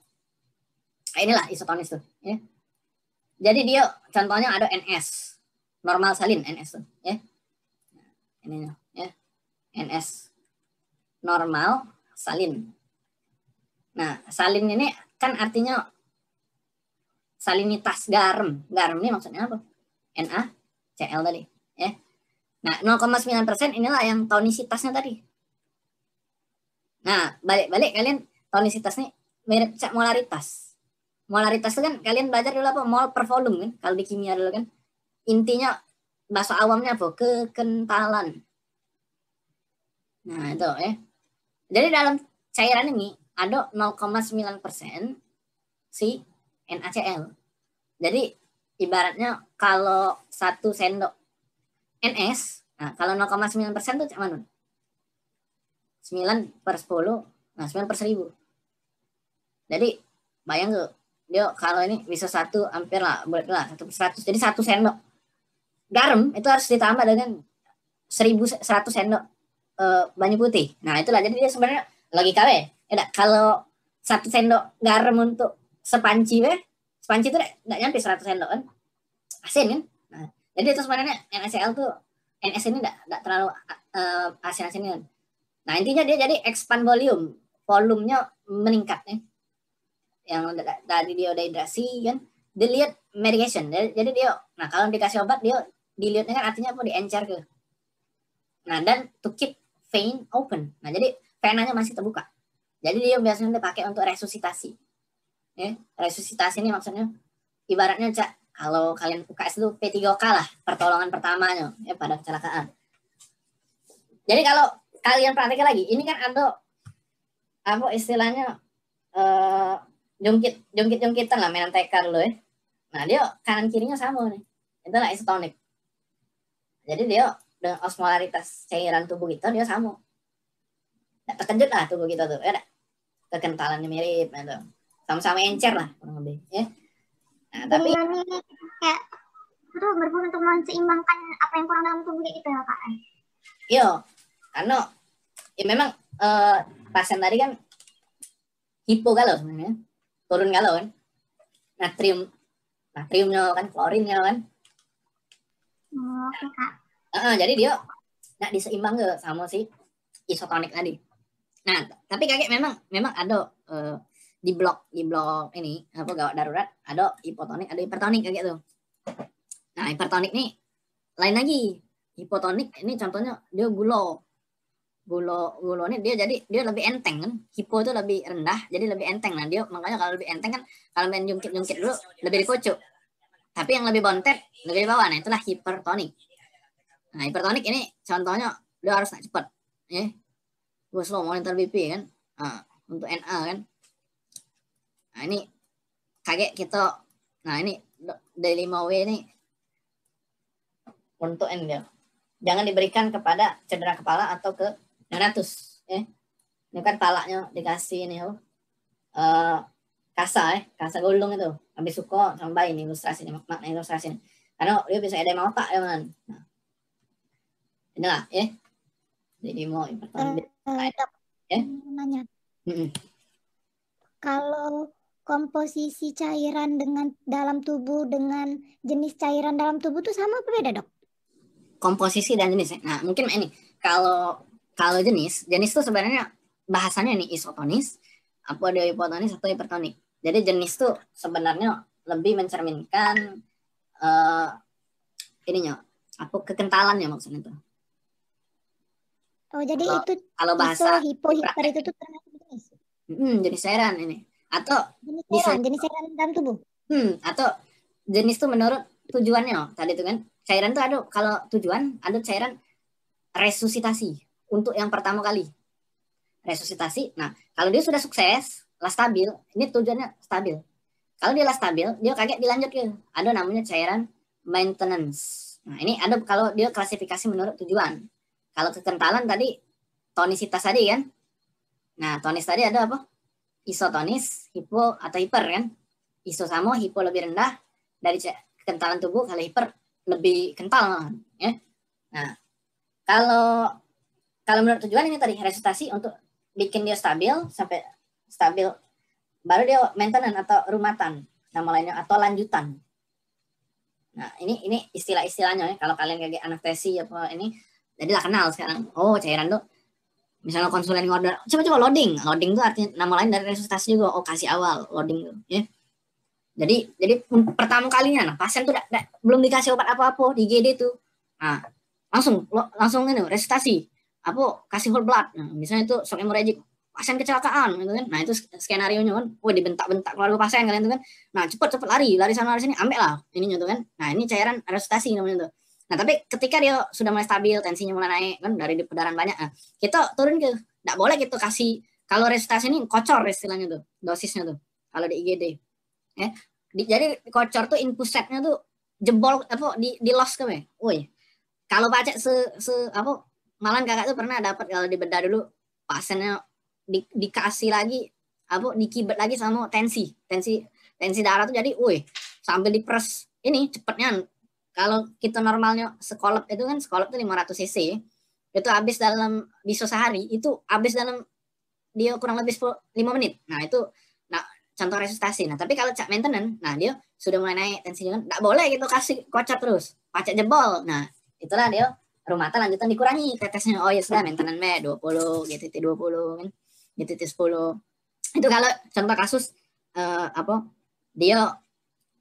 inilah isotonis tuh, ya. Jadi dia contohnya ada NS, normal salin NS tuh, ya. Ini ya. NS normal salin. Nah, salin ini kan artinya salinitas garam. Garam ini maksudnya apa? NaCl tadi, ya. Nah, 0,9% inilah yang tonisitasnya tadi. Nah, balik-balik kalian tonisitas nih mirip cak molaritas. Molaritas itu kan kalian belajar dulu apa? Mol per volume kan? Kalau di kimia dulu kan. Intinya bahasa awamnya apa? Kekentalan. Nah, itu ya. Jadi dalam cairan ini ada 0,9% si NaCl. Jadi ibaratnya kalau 1 sendok NS, nah kalau 0,9% itu cak manun? 9/10, nah 9/1000. Jadi bayang tuh, dia kalau ini bisa 1 hampir lah, bulat lah 1/100. Jadi 1 sendok garam itu harus ditambah dengan 1.100 sendok banyu putih. Nah itulah, jadi dia sebenarnya logika weh. Ya, kalau 1 sendok garam untuk sepanci weh, sepanci itu nggak nyampe 100 sendok kan, asin kan. Nah, jadi itu sebenarnya NSL tuh, NS ini nggak terlalu asin-asin kan. Nah intinya dia jadi expand volume, volumenya meningkat nih. Yang tadi dia udah hidrasi kan, dilihat medication. Jadi dia, nah kalau dikasih obat dia dilihatnya kan, artinya apa, diencer ke. Nah dan to keep vein open. Nah jadi venanya masih terbuka. Jadi dia biasanya dipakai untuk resusitasi. Ya, resusitasi ini maksudnya ibaratnya cak, kalau kalian UKS itu P3OK lah, pertolongan pertamanya ya pada kecelakaan. Jadi kalau kalian praktekin lagi, ini kan ada apa istilahnya jungkit-jungkitan lah, mainan TK dulu ya. Nah dia kanan kirinya sama nih, itulah isotonik. Jadi dia dengan osmolaritas cairan tubuh kita dia sama. Nah, terkejut lah tubuh kita tuh, ya kekentalannya mirip, gitu. Sama-sama encer lah kurang lebih ya. Nah, tapi ini kayak itu berfungsi untuk menyeimbangkan apa yang kurang dalam tubuh kita ya Kak. Iya, karena ya memang pasien tadi kan hipo galau sebenarnya, turun galau kan, natriumnya kan, klorinnya kan. Oh, Kak. Jadi dia nggak diseimbang ke sama si isotonik tadi. Nah tapi kakek memang ada di blok ini apa gawat darurat, ada hipotonik, ada hipertonik kakek tuh. Nah hipertonik nih lain lagi. Hipotonik ini contohnya dia gulo ini dia lebih enteng kan. Hipo itu lebih rendah, jadi lebih enteng. Nah dia makanya kalau lebih enteng kan, kalau main jungkit dulu lebih dikocok, tapi yang lebih bontet lebih di bawah. Nah itulah hipertonik. Nah hipertonik ini contohnya dia harus naik cepat ya, gua slow monitor BP kan. Untuk NA kan. Nah ini kaget kita, nah ini D5W ini untuk N dia jangan diberikan kepada cedera kepala atau ke neuratus ya. Ini kan palanya dikasih ini kasa gulung itu. Habis suko tambahin ilustrasi ini, makna ilustrasi ini. Karena dia bisa edema otak ya kan. Nah. Inilah ya. Jadi mau hipertonik ya. Nanya. Kalau komposisi cairan dengan dalam tubuh dengan jenis cairan dalam tubuh itu sama apa beda, Dok? Komposisi dan jenis. Nah, mungkin ini kalau jenis tuh sebenarnya bahasanya nih isotonis, apa dia hipotonis atau hipertonik. Jadi jenis tuh sebenarnya lebih mencerminkan ininya, apa kekentalannya maksudnya tuh. Oh, jadi kalau, itu kalau bahasa hipo hiper itu tuh termasuk jenis. Jenis cairan ini. Atau jenis cairan dalam tubuh. Atau jenis tuh menurut tujuannya. Tadi tuh kan cairan tuh ada, kalau tujuan ada cairan resusitasi untuk yang pertama kali resusitasi. Nah kalau dia sudah sukses lah, stabil, ini tujuannya stabil. Kalau dia lah stabil, dia kaget dilanjut ke ada namanya cairan maintenance. Nah ini ada kalau dia klasifikasi menurut tujuan. Kalau kekentalan tadi tonisitas tadi kan. Nah tonis tadi ada apa, isotonis, hipo atau hiper kan. Iso sama hipo lebih rendah dari kekentalan tubuh, kalau hiper lebih kental ya. Nah, kalau menurut tujuan ini tadi resusitasi untuk bikin dia stabil sampai stabil, baru dia maintenance atau rumatan nama lainnya, atau lanjutan. Nah, ini istilah-istilahnya ya. Kalau kalian kayak anestesi apa ini, jadilah kenal sekarang. Oh, cairan tuh misalnya konsulen order, coba loading tuh artinya nama lain dari resusitasi juga. Oh, kasih awal loading tuh ya. Jadi pertama kalinya nah, pasien tuh belum dikasih obat apa-apa di GD tuh. Nah, langsung ini resusitasi. Apa kasih whole blood. Nah, misalnya itu shock hemorrhagik, pasien kecelakaan gitu kan. Nah, itu skenario-nya kan. Wah, dibentak-bentak keluarga pasien kalian tuh kan. Nah, cepet lari sana lari sini, ambek lah ininya tuh kan. Nah, ini cairan resusitasi namanya tuh. Nah, tapi ketika dia sudah mulai stabil, tensinya mulai naik kan dari peredaran banyak. Nah, kita turun ke enggak boleh gitu kasih, kalau resusitasi ini kocor istilahnya tuh, dosisnya tuh. Kalau di IGD ya, Jadi kocor tuh inpusetnya tuh jebol apa di loss kami. Woi, kalau baca apa malam kakak tuh pernah dapat kalau dibedah dulu pasiennya dikasih lagi apa dikibet lagi sama tensi darah tuh jadi woi sambil dipres ini cepetnya. Kalau kita normalnya sekolop itu kan sekolop tuh 500 cc itu habis dalam bisa sehari itu habis dalam dia kurang lebih 5 menit. Nah itu nah contoh resusitasi. Nah tapi kalau cak maintenance nah dia sudah mulai naik tensinya kan enggak boleh gitu kasih kocor terus pacak jebol. Nah itulah dia rumah tangga lanjutan dikurangi tetesnya. Oh ya sudah maintenance me 20 GTT 20 kan GTT 10 itu kalau contoh kasus apa dia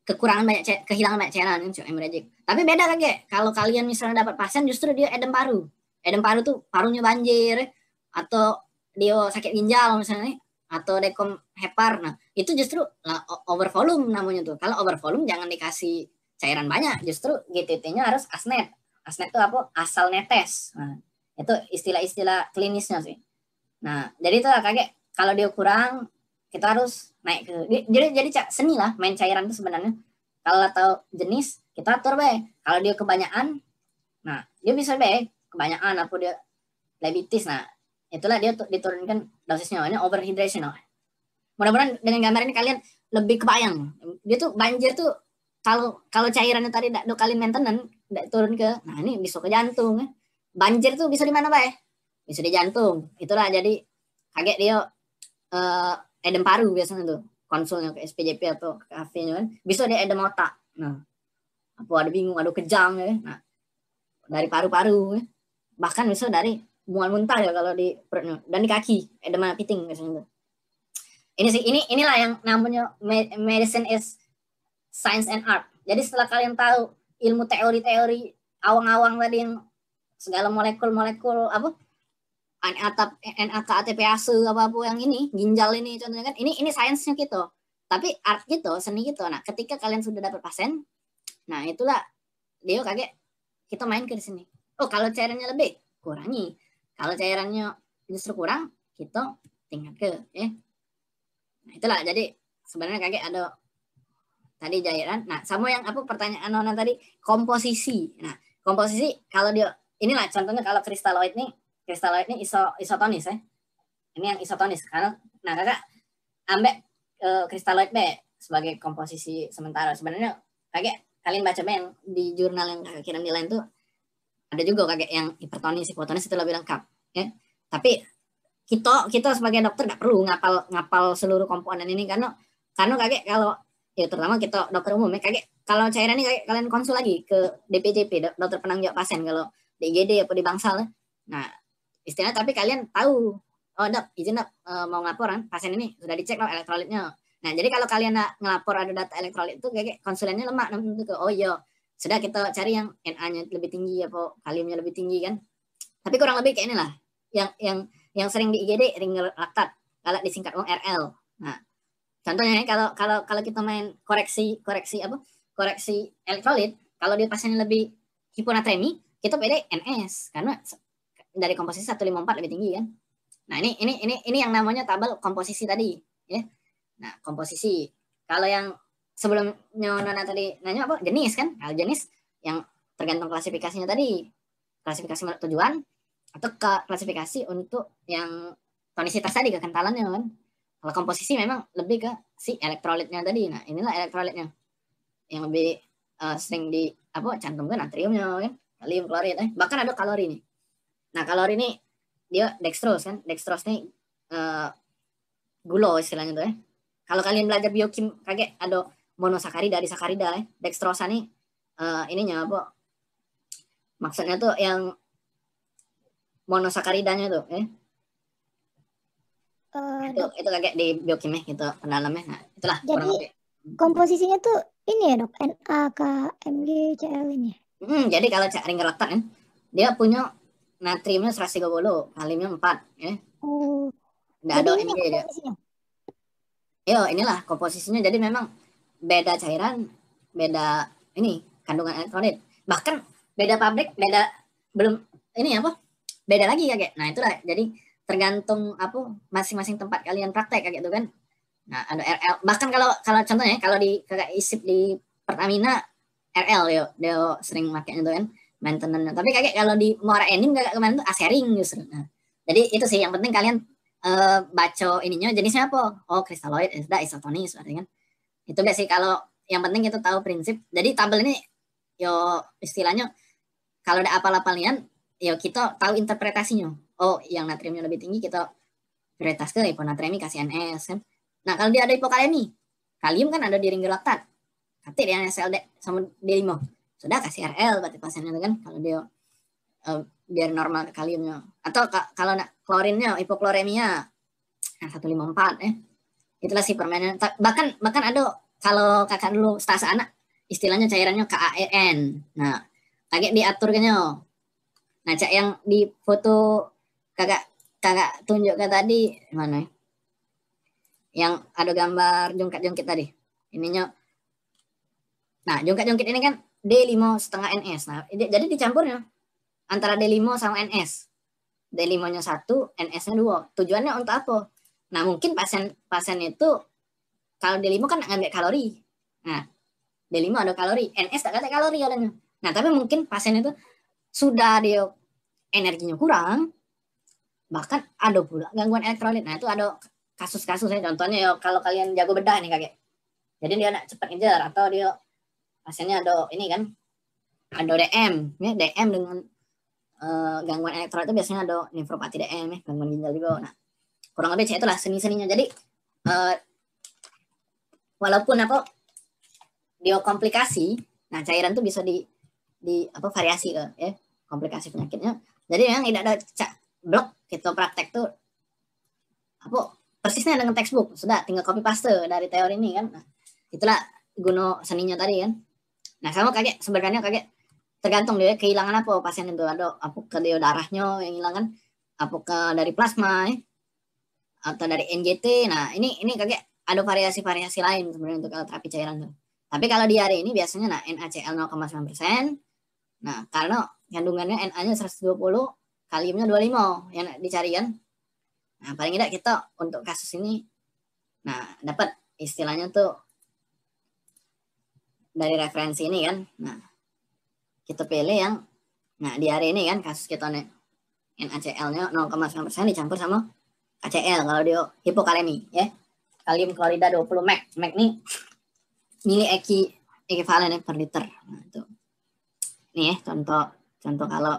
kekurangan banyak kehilangan banyak cairan kan hemoragik. Tapi beda kan ya kalau kalian misalnya dapat pasien justru dia edem paru. Edem paru tuh parunya banjir atau dia sakit ginjal misalnya atau dekom hepar. Nah, itu justru lah, over volume namanya tuh. Kalau over volume jangan dikasih cairan banyak, justru GTT-nya harus asnet. Asnet itu apa? Asal netes. Nah, itu istilah-istilah klinisnya sih. Nah, jadi itu kakek kalau dia kurang kita harus naik ke jadi seni lah main cairan itu sebenarnya. Kalau tahu jenis kita atur be. Kalau dia kebanyakan nah, dia bisa be kebanyakan apa dia diabetes. Nah, itulah dia diturunkan dosisnya, ini overhydration. Mudah-mudahan dengan gambar ini kalian lebih kebayang. Dia tuh banjir tuh kalau cairannya tadi tidak kali maintenance, tidak turun ke, nah ini bisa ke jantung. Ya. Banjir tuh bisa di mana pak? Bisa di jantung. Itulah jadi kaget dia edem paru biasanya tuh konsulnya ke SPJP atau ke AV-nya kan. Bisa dia edem otak. Nah, apa ada bingung, ada kejang ya. Nah, dari paru-paru, ya. Bahkan bisa dari muntah ya kalau di perutnya dan di kaki edema piting biasanya tuh. Ini sih inilah yang namanya medicine is science and art. Jadi setelah kalian tahu ilmu teori-teori awang-awang tadi yang segala molekul-molekul apa Na-K-ATPase apa yang ini ginjal ini contohnya kan ini sainsnya gitu. Tapi art gitu, seni gitu. Nah, ketika kalian sudah dapat pasien, nah itulah dia kaget kita main ke sini. Oh, kalau cairannya lebih kurangi. Kalau cairannya justru kurang, kita tingkat ke, ya. Nah, itulah. Jadi sebenarnya kakek ada tadi cairan. Nah, sama yang apa pertanyaan Nona tadi komposisi. Nah, komposisi kalau dia inilah contohnya kalau kristaloid nih isotonis ya. Ini yang isotonis. Karena nah kakak ambek kristaloid B sebagai komposisi sementara. Sebenarnya kakek kalian baca yang di jurnal yang kakak kirim di lain tuh ada juga kakek yang hipertonis, hipotonis itu lebih lengkap, ya. Tapi kita sebagai dokter nggak perlu ngapal seluruh komponen ini karena kakek kalau ya terutama kita dokter umum ya kakek kalau cairan ini kakek kalian konsul lagi ke DPJP dokter penanggung jawab pasien kalau di IGD atau di Bangsal, ya. Nah istilahnya tapi kalian tahu oh dok izin dok mau ngapor kan pasien ini sudah dicek dok elektrolitnya. Nah jadi kalau kalian ngelapor ada data elektrolit itu kakek konsulennya lemak nanti ke oh iya sudah kita cari yang Na-nya lebih tinggi apa kaliumnya lebih tinggi kan. Tapi kurang lebih kayak inilah yang sering di IGD ringer laktat kalau disingkat RL. Nah, contohnya kalau kita main koreksi elektrolit kalau dia pasiennya lebih hiponatremi kita pilih NS karena dari komposisi 154 lebih tinggi kan. Nah, ini yang namanya tabel komposisi tadi ya. Nah, komposisi kalau yang sebelum Nona tadi nanya apa jenis kan kalau jenis yang tergantung klasifikasinya tadi klasifikasi menurut tujuan atau klasifikasi untuk yang tonisitas tadi kekentalannya kan. Kalau komposisi memang lebih ke si elektrolitnya tadi. Nah inilah elektrolitnya yang lebih sering di apa cantumkan natriumnya kan kalium klorid bahkan ada kalori nih. Nah kalori ini dia dextrose kan dextrose nih gula istilahnya tuh ya. Kalau kalian belajar biokim kaget ada monosakarida dari sakarida lah. Dextrosa nih ininya apa? Maksudnya tuh yang monosakaridanya tuh, ya. Itu kayak di biokimnya gitu pendalamnya. Nah, itulah jadi komposisinya tuh ini ya, Dok. NaKMgCl ini. Jadi kalau cak ringer laktat kan dia punya natriumnya 130, kaliumnya 4, ya. Oh. Enggak ada Mg dia. Yo, inilah komposisinya. Jadi memang beda cairan, beda ini kandungan elektrolit. Bahkan beda pabrik, beda belum ini apa? Beda lagi kakek. Nah, itulah. Jadi tergantung apa masing-masing tempat kalian praktek kakek itu kan. Nah, ada RL. Bahkan kalau contohnya kalau di kakak isip di Pertamina RL yo sering makainya tuh kan maintenance. Tapi kakak kalau di Muara Enim kakak kemarin tuh asering justru. Nah, jadi itu sih yang penting kalian baca ininya jenisnya apa? Oh, kristaloid, isotonis artinya kan. Itu udah sih kalau yang penting itu tahu prinsip. Jadi tabel ini yo istilahnya kalau udah apal-apalian yo kita tahu interpretasinya. Oh, yang natriumnya lebih tinggi kita prioritas ke hiponatremi kasih NS kan. Nah, kalau dia ada hipokalemi, kalium kan ada di ring laktat. Katir ya SLD sama D5. Sudah kasih RL berarti pasiennya itu kan kalau dia biar normal ke kaliumnya. Atau kalau klorinnya hipokloremia. Nah, 154 Itulah sih permainan. Bahkan ada kalau kakak dulu stase anak istilahnya cairannya KAEN. Nah, kakek diaturkannya. Nah, cak yang di foto kakak tunjukkan tadi mana ya? Yang ada gambar jungkat-jungkit tadi. Ininya. Nah, jungkat-jungkit ini kan D5,5 NS. Nah, jadi dicampurnya antara D5 sama NS. D5-nya 1, NS-nya 2. Tujuannya untuk apa? Nah, mungkin pasien itu kalau D5 kan ngambil kalori. Nah, D5 ada kalori, NS tak ada kalori katanya. Nah, tapi mungkin pasien itu sudah dia energinya kurang, bahkan ada pula gangguan elektrolit. Nah, itu ada kasus-kasusnya contohnya ya kalau kalian jago bedah nih kakek. Jadi dia nak cepat ngejar atau dia pasiennya ada ini kan ada DM, ya DM dengan gangguan elektrolit itu biasanya ada nefropati DM ya, gangguan ginjal juga. Nah, kurang lebih itulah seni-seninya. Jadi walaupun apa dia komplikasi, nah cairan tuh bisa di apa variasi ya, komplikasi penyakitnya. Jadi memang tidak ada blok kita praktek tuh apa persisnya dengan textbook, sudah tinggal copy paste dari teori ini kan. Nah, itulah guna seninya tadi kan. Nah, sama kakek sebenarnya kakek tergantung dia kehilangan apa pasien itu, ada apakah dia darahnya yang hilang kan, apakah dari plasma atau dari NGT. Nah, ini kakek ada variasi-variasi lain sebenarnya untuk terapi cairan tuh. Tapi kalau di hari ini biasanya nah NaCl 0,9%. Nah, karena kandungannya Na-nya 120, kaliumnya 25 yang dicari kan. Nah, paling tidak kita untuk kasus ini, nah, dapat istilahnya tuh dari referensi ini kan. Nah, kita pilih yang, nah, di hari ini kan kasus kita nih, NaCl-nya 0,9% dicampur sama KCl kalau dia hipokalemi, ya. Kalium klorida 20 meg. Meg nih, mili ekivalen per liter. Nah, tuh. Nih ya, contoh kalau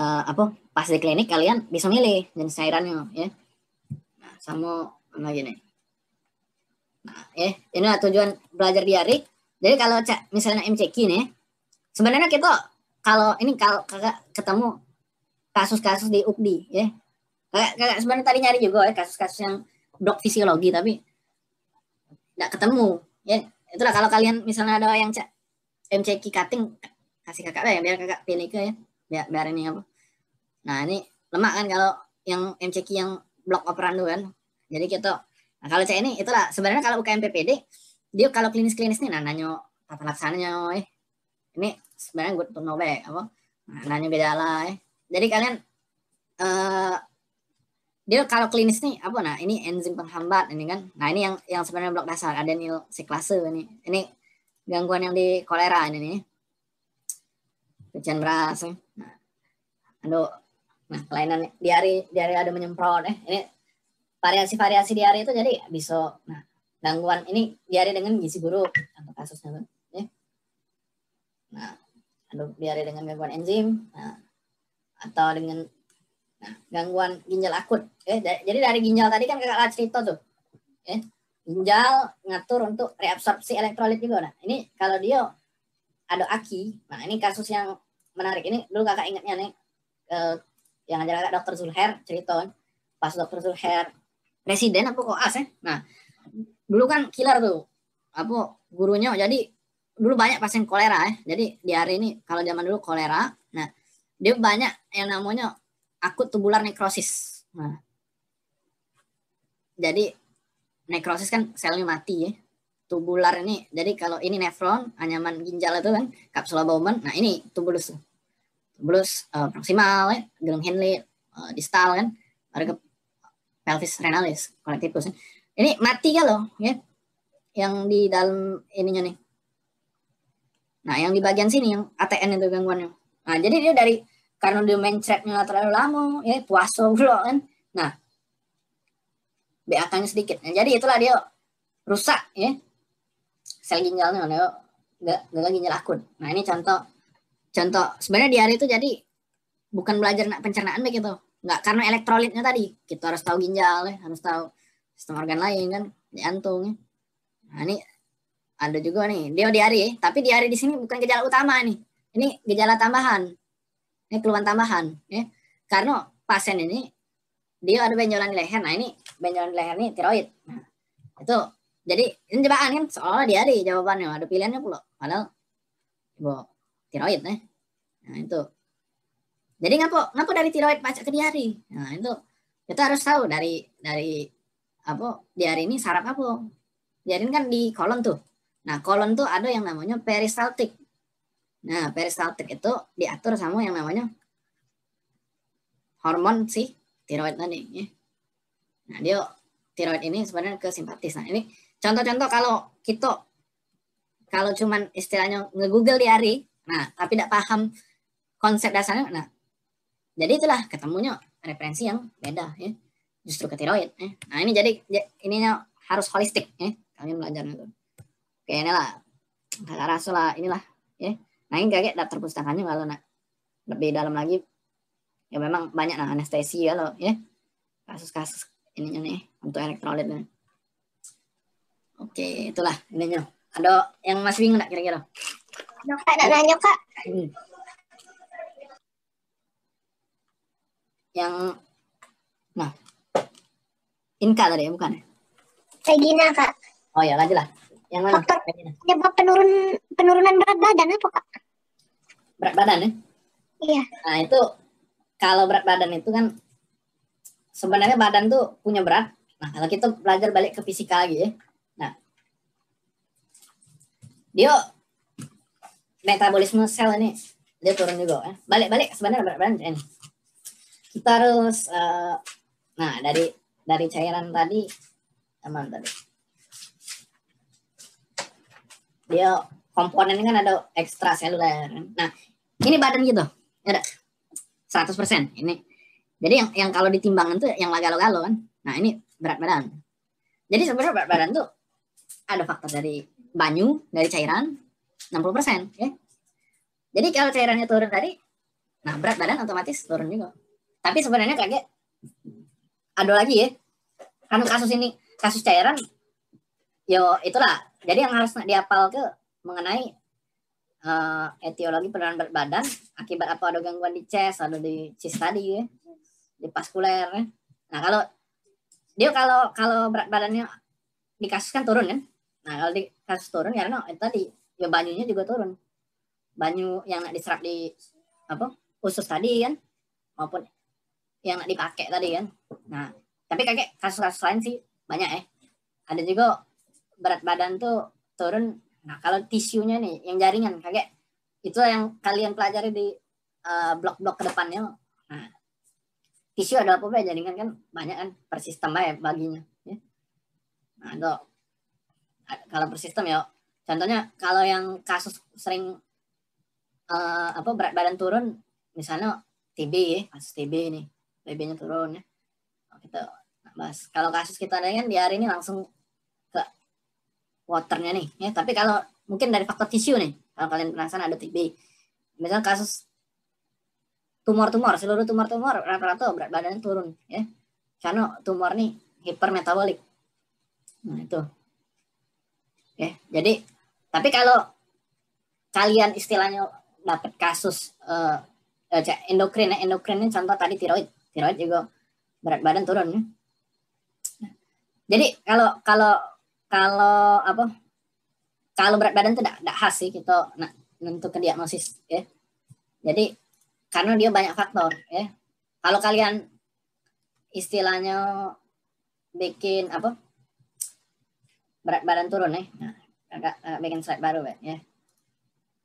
apa pas di klinik kalian bisa milih jenis cairannya ya. Nah, sama lagi nih. Nah, inilah tujuan belajar diarik. Jadi kalau misalnya MCQ nih, sebenarnya kita kalau kakak ketemu kasus-kasus di UKDI ya. Kakak sebenarnya tadi nyari juga ya kasus-kasus yang blok fisiologi tapi tidak ketemu ya. Itulah kalau kalian misalnya ada yang MCQ cutting kasih kakak ya biar kakak pilih ke ya. Biar ini apa. Nah, ini lemak kan kalau yang MCQ yang blok operando kan. Jadi gitu. Nah, kalau C ini itulah sebenarnya kalau UKMPPD dia kalau klinis-klinis nih nanya tata laksananya Ini sebenarnya good to know back apa. Nah, nanya gejala Jadi kalian dia kalau klinis nih apa nah ini enzim penghambat ini kan. Nah, ini yang sebenarnya blok dasar adenil siklase ini. Ini gangguan yang di kolera ini nih. Pecahan beras. Nah, aduh, nah kelainan diare ada menyemprot ini variasi-variasi diare itu jadi bisa nah gangguan ini diare dengan gizi buruk atau kasusnya tuh Nah, aduh diare dengan gangguan enzim atau dengan gangguan ginjal akut jadi dari ginjal tadi kan kakak cerita tuh ginjal ngatur untuk reabsorpsi elektrolit juga. Nah, ini kalau dia ada aki. Nah, ini kasus yang menarik. Ini dulu kakak ingatnya nih. Yang ngajar kakak Dr. Zulher cerita. Pas Dr. Zulher presiden apa koas Nah, dulu kan killer tuh. Apa gurunya. Jadi dulu banyak pasien kolera Jadi di hari ini kalau zaman dulu kolera. Nah, dia banyak yang namanya akut tubular nekrosis. Nah, jadi nekrosis kan selnya mati Tubular ini, jadi kalau ini nefron, anyaman ginjal itu kan, kapsula Bowman, nah ini tubulus. Tubulus proximal, gerung Henle, distal kan, ada ke pelvis renalis, kolektifus. Ini matinya loh, ya. Yang di dalam ininya nih. Nah, yang di bagian sini yang ATN itu gangguannya. Nah, jadi dia dari karena dia mencretnya terlalu lama, ya puasa pula kan. Nah, BAK-nya sedikit. Nah, jadi itulah dia rusak, ya. Sel ginjalnya gagal ginjal akut. Nah, ini contoh sebenarnya diare itu jadi bukan belajar nak pencernaan begitu. Nggak karena elektrolitnya tadi. Kita harus tahu ginjal, ya. Harus tahu sistem organ lain kan, di antung. Ya. Nah, ini ada juga nih, dia diare, tapi diare di sini bukan gejala utama nih. Ini gejala tambahan. Ini keluhan tambahan, ya. Karena pasien ini dia ada benjolan di leher. Nah, ini benjolan di leher ini tiroid. Nah, itu jadi ini jebakan kan seolah diare jawabannya, ada pilihannya pula. Padahal bo tiroid nih. Nah, itu. Jadi ngapa dari tiroid pasca ke diare? Nah, itu kita harus tahu dari apa diare ini saraf apa. Diare ini kan di kolon tuh. Nah, kolon tuh ada yang namanya peristaltik. Nah, peristaltik itu diatur sama yang namanya hormon si tiroid tadi. Ya. Nah, dia tiroid ini sebenarnya ke simpatis. Nah, ini contoh-contoh kalau cuman istilahnya nge-google diare, nah, tapi tidak paham konsep dasarnya, nah, jadi itulah ketemunya referensi yang beda, ya. Justru ke tiroid. Ya. Nah, ini jadi ininya harus holistik, ya. Kalian belajarnya tuh. Oke, inilah kakak Rasul lah, inilah. Ya, nah ini kakek daftar pustakaannya kalau nak lebih dalam lagi, ya memang banyak nah anestesi ya loh, ya kasus-kasus ininya nih untuk elektrolitnya. Oke, itulah ininya. Ada yang masih bingung nggak kira-kira? Dokter nak nanya kak. Yang nah Inka tadi ya bukan? Regina kak. Oh ya lanjutlah. Yang mana? Faktor penyebab penurunan berat badan apa kak? Berat badan ya? Iya. Nah itu kalau berat badan itu kan sebenarnya badan tuh punya berat. Nah kalau kita belajar balik ke fisika lagi ya. Nah dia metabolisme sel ini dia turun juga ya. Balik-balik sebenarnya berat badan ini. Kita harus nah dari cairan tadi teman tadi. Dia komponen kan ada ekstraseluler. Nah, ini badan gitu. Ada 100%. Ini. Jadi yang kalau ditimbang itu yang galo-galo kan. Nah, ini berat badan. Jadi sebenarnya berat badan tuh ada faktor dari banyu, dari cairan 60%, ya. Jadi kalau cairannya turun tadi, nah berat badan otomatis turun juga. Tapi sebenarnya kayak ada lagi ya. Karena kasus ini, kasus cairan yo itulah. Jadi yang harus dihafal ke mengenai etiologi penurunan berat badan akibat apa ada gangguan di chest, ada di chest tadi ya, di vaskuler. Ya. Nah kalau berat badannya dikasuskan turun kan, nah kalau di kasus turun karena itu tadi ya banyunya juga turun, banyu yang nak diserap di apa usus tadi kan, maupun yang nak dipakai tadi kan. Nah tapi kakek kasus-kasus lain sih banyak ya, ada juga berat badan tuh turun. Nah kalau tisunya nih yang jaringan kakek itu yang kalian pelajari di blok-blok kedepannya. Nah, tisu ada apa be jaringan kan banyak kan persistem ya baginya. Ya. Nah itu kalau persistem ya contohnya kalau yang kasus sering apa berat badan turun misalnya TB ya, kasus TB nih TB-nya turun ya. Nah, kita bahas kalau kasus kita ada kan di hari ini langsung waternya nih, ya. Tapi kalau mungkin dari faktor tisu nih, kalau kalian penasaran ada TB, misalnya kasus tumor-tumor, seluruh tumor-tumor rata-rata berat badannya turun, ya. Karena tumor nih hipermetabolik, nah itu, ya. Jadi, tapi kalau kalian istilahnya dapat kasus endokrin, ya. Endokrin ini contoh tadi tiroid juga berat badan turun, ya. Nah, jadi kalau berat badan itu tidak khas sih kita nak menentukan diagnosis ya. Jadi karena dia banyak faktor ya. Kalau kalian istilahnya bikin apa berat badan turun ya. Nah, agak bikin slide baru ya.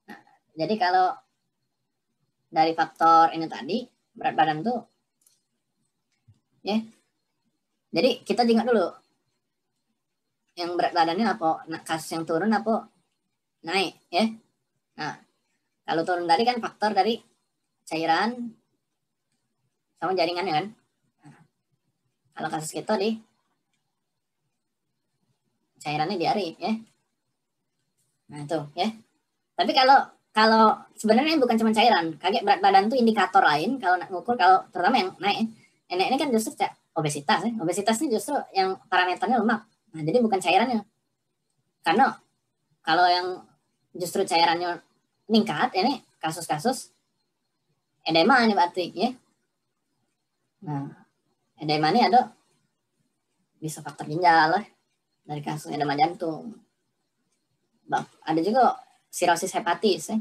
Nah, jadi kalau dari faktor ini tadi berat badan tuh ya. Jadi kita ingat dulu yang berat badannya apa kasus yang turun apa naik ya. Nah, kalau turun tadi kan faktor dari cairan sama jaringannya kan. Nah, kalau kasus keto di cairannya diare ya. Nah, tuh ya. Tapi kalau sebenarnya bukan cuma cairan, kaget berat badan tuh indikator lain kalau nak ngukur, kalau terutama yang naik. Enak ini kan justru obesitas, ya. Obesitasnya justru yang parameternya lemak. Nah, jadi bukan cairannya. Karena kalau yang justru cairannya meningkat, ini kasus-kasus edema ini berarti, ya. Nah, edema ini ada bisa faktor ginjal, ya. Dari kasus edema jantung. Ada juga sirosis hepatis ya,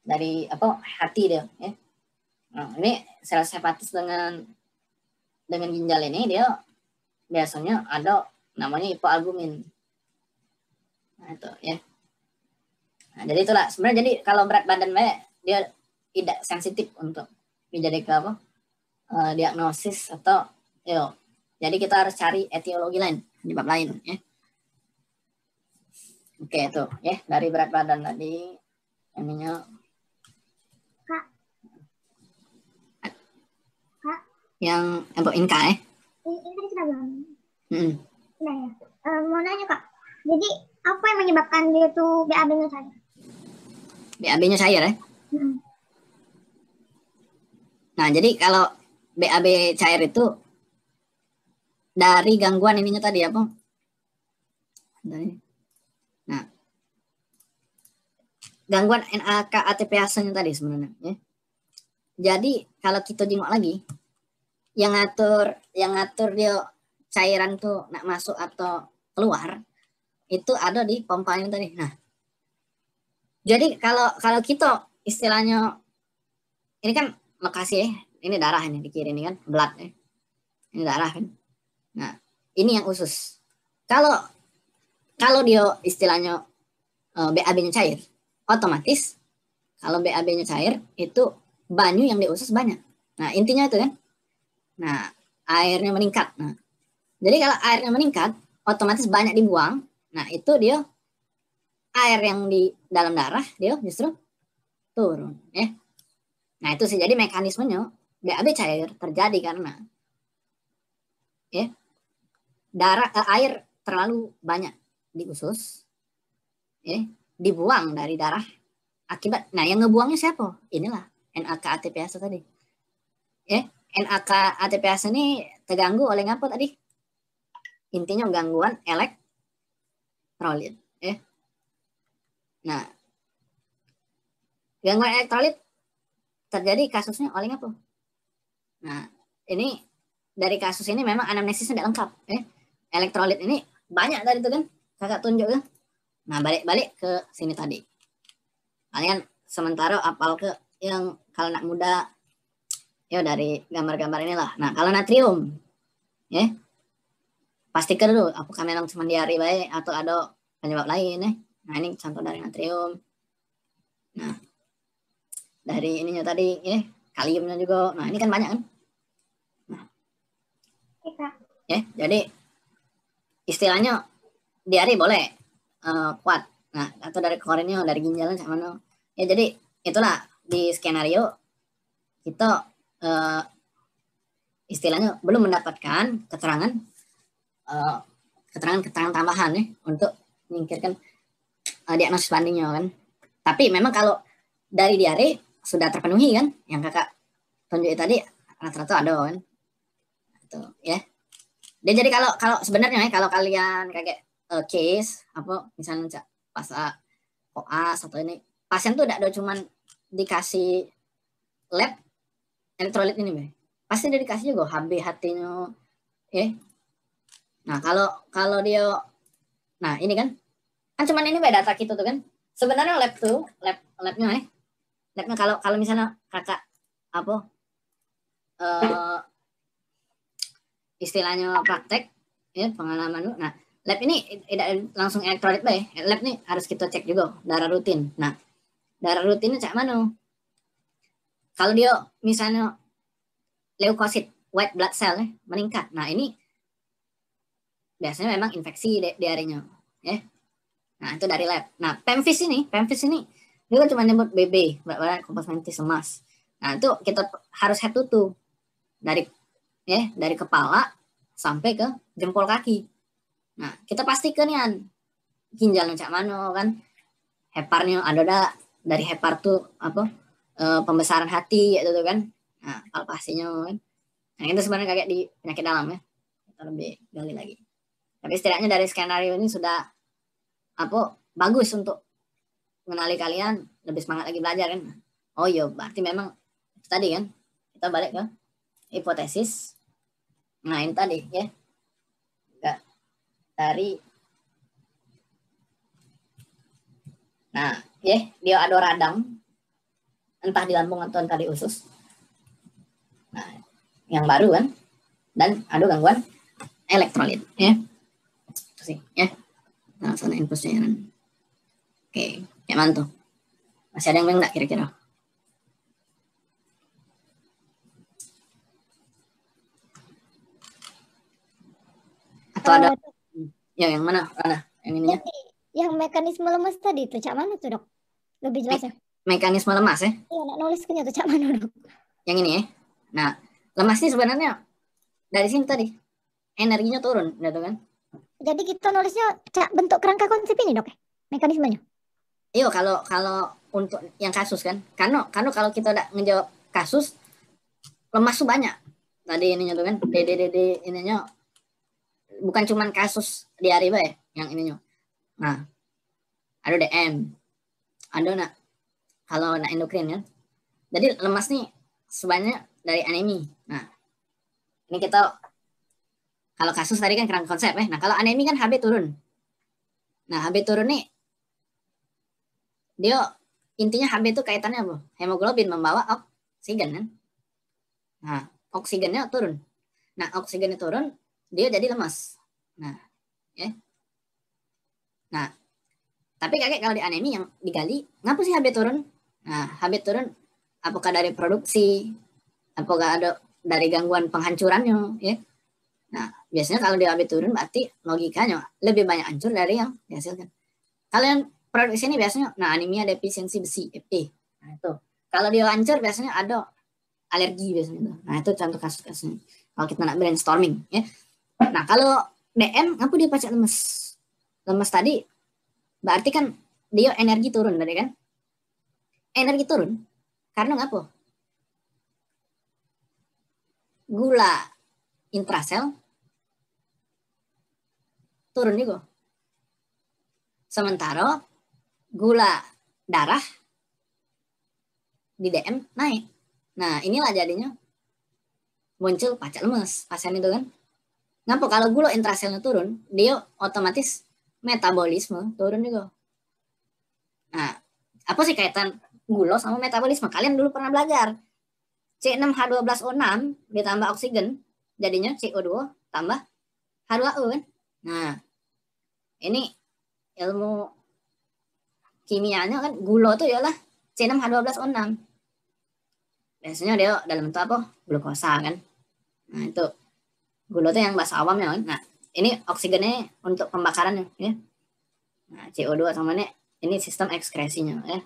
dari apa hati dia ya. Nah, ini sirosis hepatis dengan ginjal ini dia biasanya ada namanya hipoalbumin. Nah, itu ya. Nah, jadi itulah sebenarnya, jadi kalau berat badan banyak dia tidak sensitif untuk dijadikan apa diagnosis atau yo. Jadi kita harus cari etiologi lain, penyebab lain ya. Oke, itu ya dari berat badan tadi ininya. Kak. Yang untuk Inka ya. Ini tadi sudah bilang. Nah, ya. Mau nanya Kak. Jadi apa yang menyebabkan dia tuh BAB-nya cair? BAB-nya cair ya? Nah, jadi kalau BAB cair itu dari gangguan ininya tadi apa? Dari gangguan Na-K-ATPase-nya tadi sebenarnya. Ya. Jadi kalau kita jengok lagi, yang ngatur dia cairan tuh nak masuk atau keluar itu ada di pompa ini tadi. Nah, jadi kalau kita istilahnya ini kan lokasi ya, ini darah ini di kiri ini kan blood ya. Ini darah kan. Nah, ini yang usus. Kalau dia istilahnya BAB-nya cair, otomatis kalau BAB-nya cair itu banyu yang di usus banyak. Nah, intinya itu kan. Nah, airnya meningkat. Nah, jadi kalau airnya meningkat, otomatis banyak dibuang. Nah, itu dia air yang di dalam darah dia justru turun, ya. Nah, itu sih jadi mekanismenya BAB cair terjadi karena ya darah air terlalu banyak di usus. Ya. Dibuang dari darah akibat, nah yang ngebuangnya siapa? Inilah Na-K-ATPase tadi. Ya, Na-K-ATPase ini terganggu oleh apa tadi? Intinya gangguan elektrolit, ya. Nah, gangguan elektrolit terjadi kasusnya oleh apa? Nah, ini dari kasus ini memang anamnesisnya tidak lengkap, ya. Elektrolit ini banyak dari itu kan, kakak tunjuk kan. Nah, balik-balik ke sini tadi. Kalian sementara apal ke yang kalau anak muda ya dari gambar-gambar inilah. Nah, kalau natrium ya pastikan dulu apakah memang cuma diare baik atau ada penyebab lain ya. Nah, ini contoh dari natrium. Nah, dari ininya tadi ya, kaliumnya juga. Nah, ini kan banyak kan? Nah. Ya, jadi istilahnya diare boleh kuat, nah atau dari korinnya, dari ginjalnya sama no. Ya jadi itulah di skenario kita istilahnya belum mendapatkan keterangan tambahan ya untuk menyingkirkan diagnosis bandingnya kan. Tapi memang kalau dari diare sudah terpenuhi kan, yang kakak tunjukin tadi rata-rata ada kan. Itu ya. Dan jadi kalau sebenarnya ya, kalau kalian kakek case apa misalnya pas koas atau ini pasien tuh tidak ada cuman dikasih lab elektrolit ini be, pasti dia dikasih juga HB hatinya ya. Nah kalau dia, nah ini kan cuman ini be data kita tuh kan sebenarnya lab tuh labnya ya, labnya kalau misalnya kakak apa istilahnya praktek ya pengalaman lu. Nah, lab ini tidak langsung elektrolit baik. Lab ini harus kita cek juga darah rutin. Nah, darah rutinnya cak mana? Kalau dia misalnya leukosit, white blood cell meningkat. Nah, ini biasanya memang infeksi diarenya, ya. Nah, itu dari lab. Nah, pemfis ini dia kan cuma nyebut BB, bahan komposmentis emas. Nah, itu kita harus head to toe dari kepala sampai ke jempol kaki. Nah, kita pastikan ya ginjalnya cak mano kan, heparnya ada dari hepar tuh apa pembesaran hati gitu kan. Nah, palpasinya kan. Nah, itu sebenarnya kayak di penyakit dalam ya. Kita lebih gali lagi. Tapi setidaknya dari skenario ini sudah apa bagus untuk mengenali kalian lebih semangat lagi belajar kan. Oh iya, berarti memang itu tadi kan. Kita balik ke hipotesis. Nah, ini tadi ya. Dari nah, ya, dia ada radang entah di lambung atau entah di usus. Nah, yang baru kan, dan ada gangguan elektrolit ya. Sih, ya. Nah, sana infusnya. Oke, ya mantu. Masih ada yang enggak kira-kira? Atau ada ya, yang mana? Yang ininya? Yang mekanisme lemas tadi itu, cak mana tuh dok? Lebih jelas ya? Mekanisme lemas ya? Iya, nak nulisnya tuh cak mana dok? Yang ini ya? Nah, lemas ini sebenarnya dari sini tadi, energinya turun, gitu kan? Jadi kita nulisnya cak bentuk kerangka konsep ini dok, mekanismenya? Iya, kalau untuk yang kasus kan, karena kalau kita udah ngejawab kasus, lemas tuh banyak. Tadi ininya tuh kan, DDDD ininya, bukan cuman kasus diare ya, yang ininya. Nah, ada DM, ada kalau endokrin kan. Jadi lemas nih sebanyak dari anemi. Nah, ini kita kalau kasus tadi kan kerangka konsep ya. Nah, kalau anemi kan HB turun. Nah, HB turun nih dia intinya HB itu kaitannya apa? Hemoglobin membawa oksigen kan. Nah, oksigennya turun. Nah, oksigennya turun, dia jadi lemas. Nah, ya. Nah, tapi kakek kalau di anemi yang digali, ngapa sih HB turun? Nah, HB turun apakah dari produksi? Apakah ada dari gangguan penghancurannya? Ya? Nah, biasanya kalau di HB turun berarti logikanya lebih banyak hancur dari yang dihasilkan. Kalau yang produksi ini biasanya, nah anemia defisiensi besi, FE. Nah, itu. Kalau dia hancur biasanya ada alergi biasanya. Nah, itu contoh kasus-kasusnya. Kalau kita nak brainstorming, ya. Nah, kalau DM, ngapa dia pacak lemes? Lemas tadi berarti kan dia energi turun tadi kan? Energi turun karena ngapa? Gula intrasel turun juga. Sementara gula darah di DM naik. Nah, inilah jadinya muncul pacak lemes pasien itu kan. Ngapa kalau gula intraselnya turun, dia otomatis metabolisme turun juga. Nah, apa sih kaitan gula sama metabolisme? Kalian dulu pernah belajar C6H12O6 ditambah oksigen jadinya CO2 tambah H2O kan. Nah, ini ilmu kimianya kan, gula itu ialah C6H12O6. Biasanya dia dalam bentuk apa? Glukosa kan. Nah, itu gula itu yang bahasa awamnya kan. Nah, ini oksigennya untuk pembakarannya, ya. Nah, CO2 sama ini sistem ekskresinya, ya.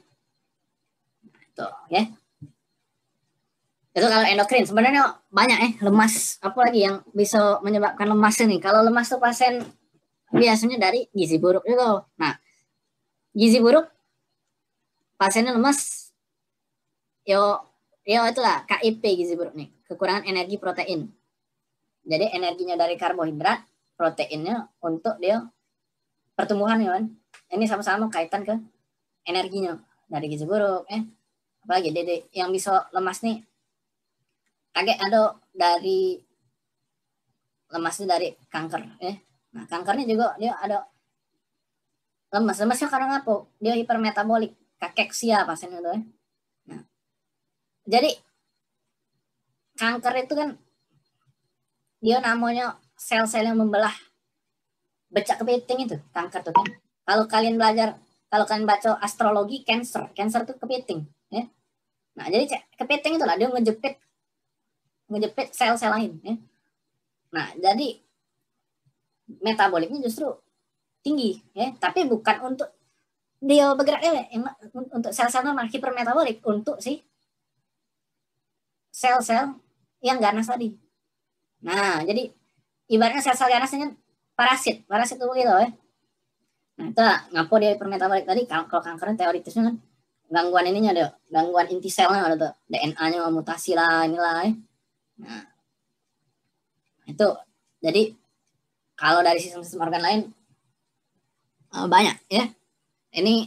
Nah, itu, ya. Itu kalau endokrin. Sebenarnya banyak lemas. Apalagi yang bisa menyebabkan lemas ini. Kalau lemas tuh pasien biasanya dari gizi buruk itu. Nah, gizi buruk, pasiennya lemas. Yo itulah KIP gizi buruk nih. Kekurangan energi protein. Jadi energinya dari karbohidrat, proteinnya untuk dia pertumbuhan ya kan. Ini sama-sama kaitan ke energinya dari gizi buruk Apalagi dede yang bisa lemas nih. Kaget ada dari lemasnya dari kanker Nah, kankernya juga dia ada lemas. Lemasnya karena apa? Dia hipermetabolik, kakeksia pasiennya itu. Nah. Jadi kanker itu kan dia namanya sel-sel yang membelah becak kepiting itu, kanker tuh. Kalau kalian belajar, kalau kalian baca astrologi, cancer tuh kepiting, ya. Nah, jadi kepiting itulah dia ngejepit sel-sel lain, ya. Nah, jadi metaboliknya justru tinggi, ya. Tapi bukan untuk dia bergerak ya, untuk sel-sel normal hipermetabolik, untuk si sel-sel yang ganas tadi. Nah, jadi ibaratnya sel-sel ganasnya parasit, parasit tubuh gitu ya. Nah, itu ngapo dia hipermetabolik tadi. Kalau kankernya teoritisnya kan gangguan ininya ada, gangguan inti selnya ada tuh, DNA-nya mutasi lah, inilah. Ya. Nah, itu jadi kalau dari sistem-sistem organ lain banyak ya. Ini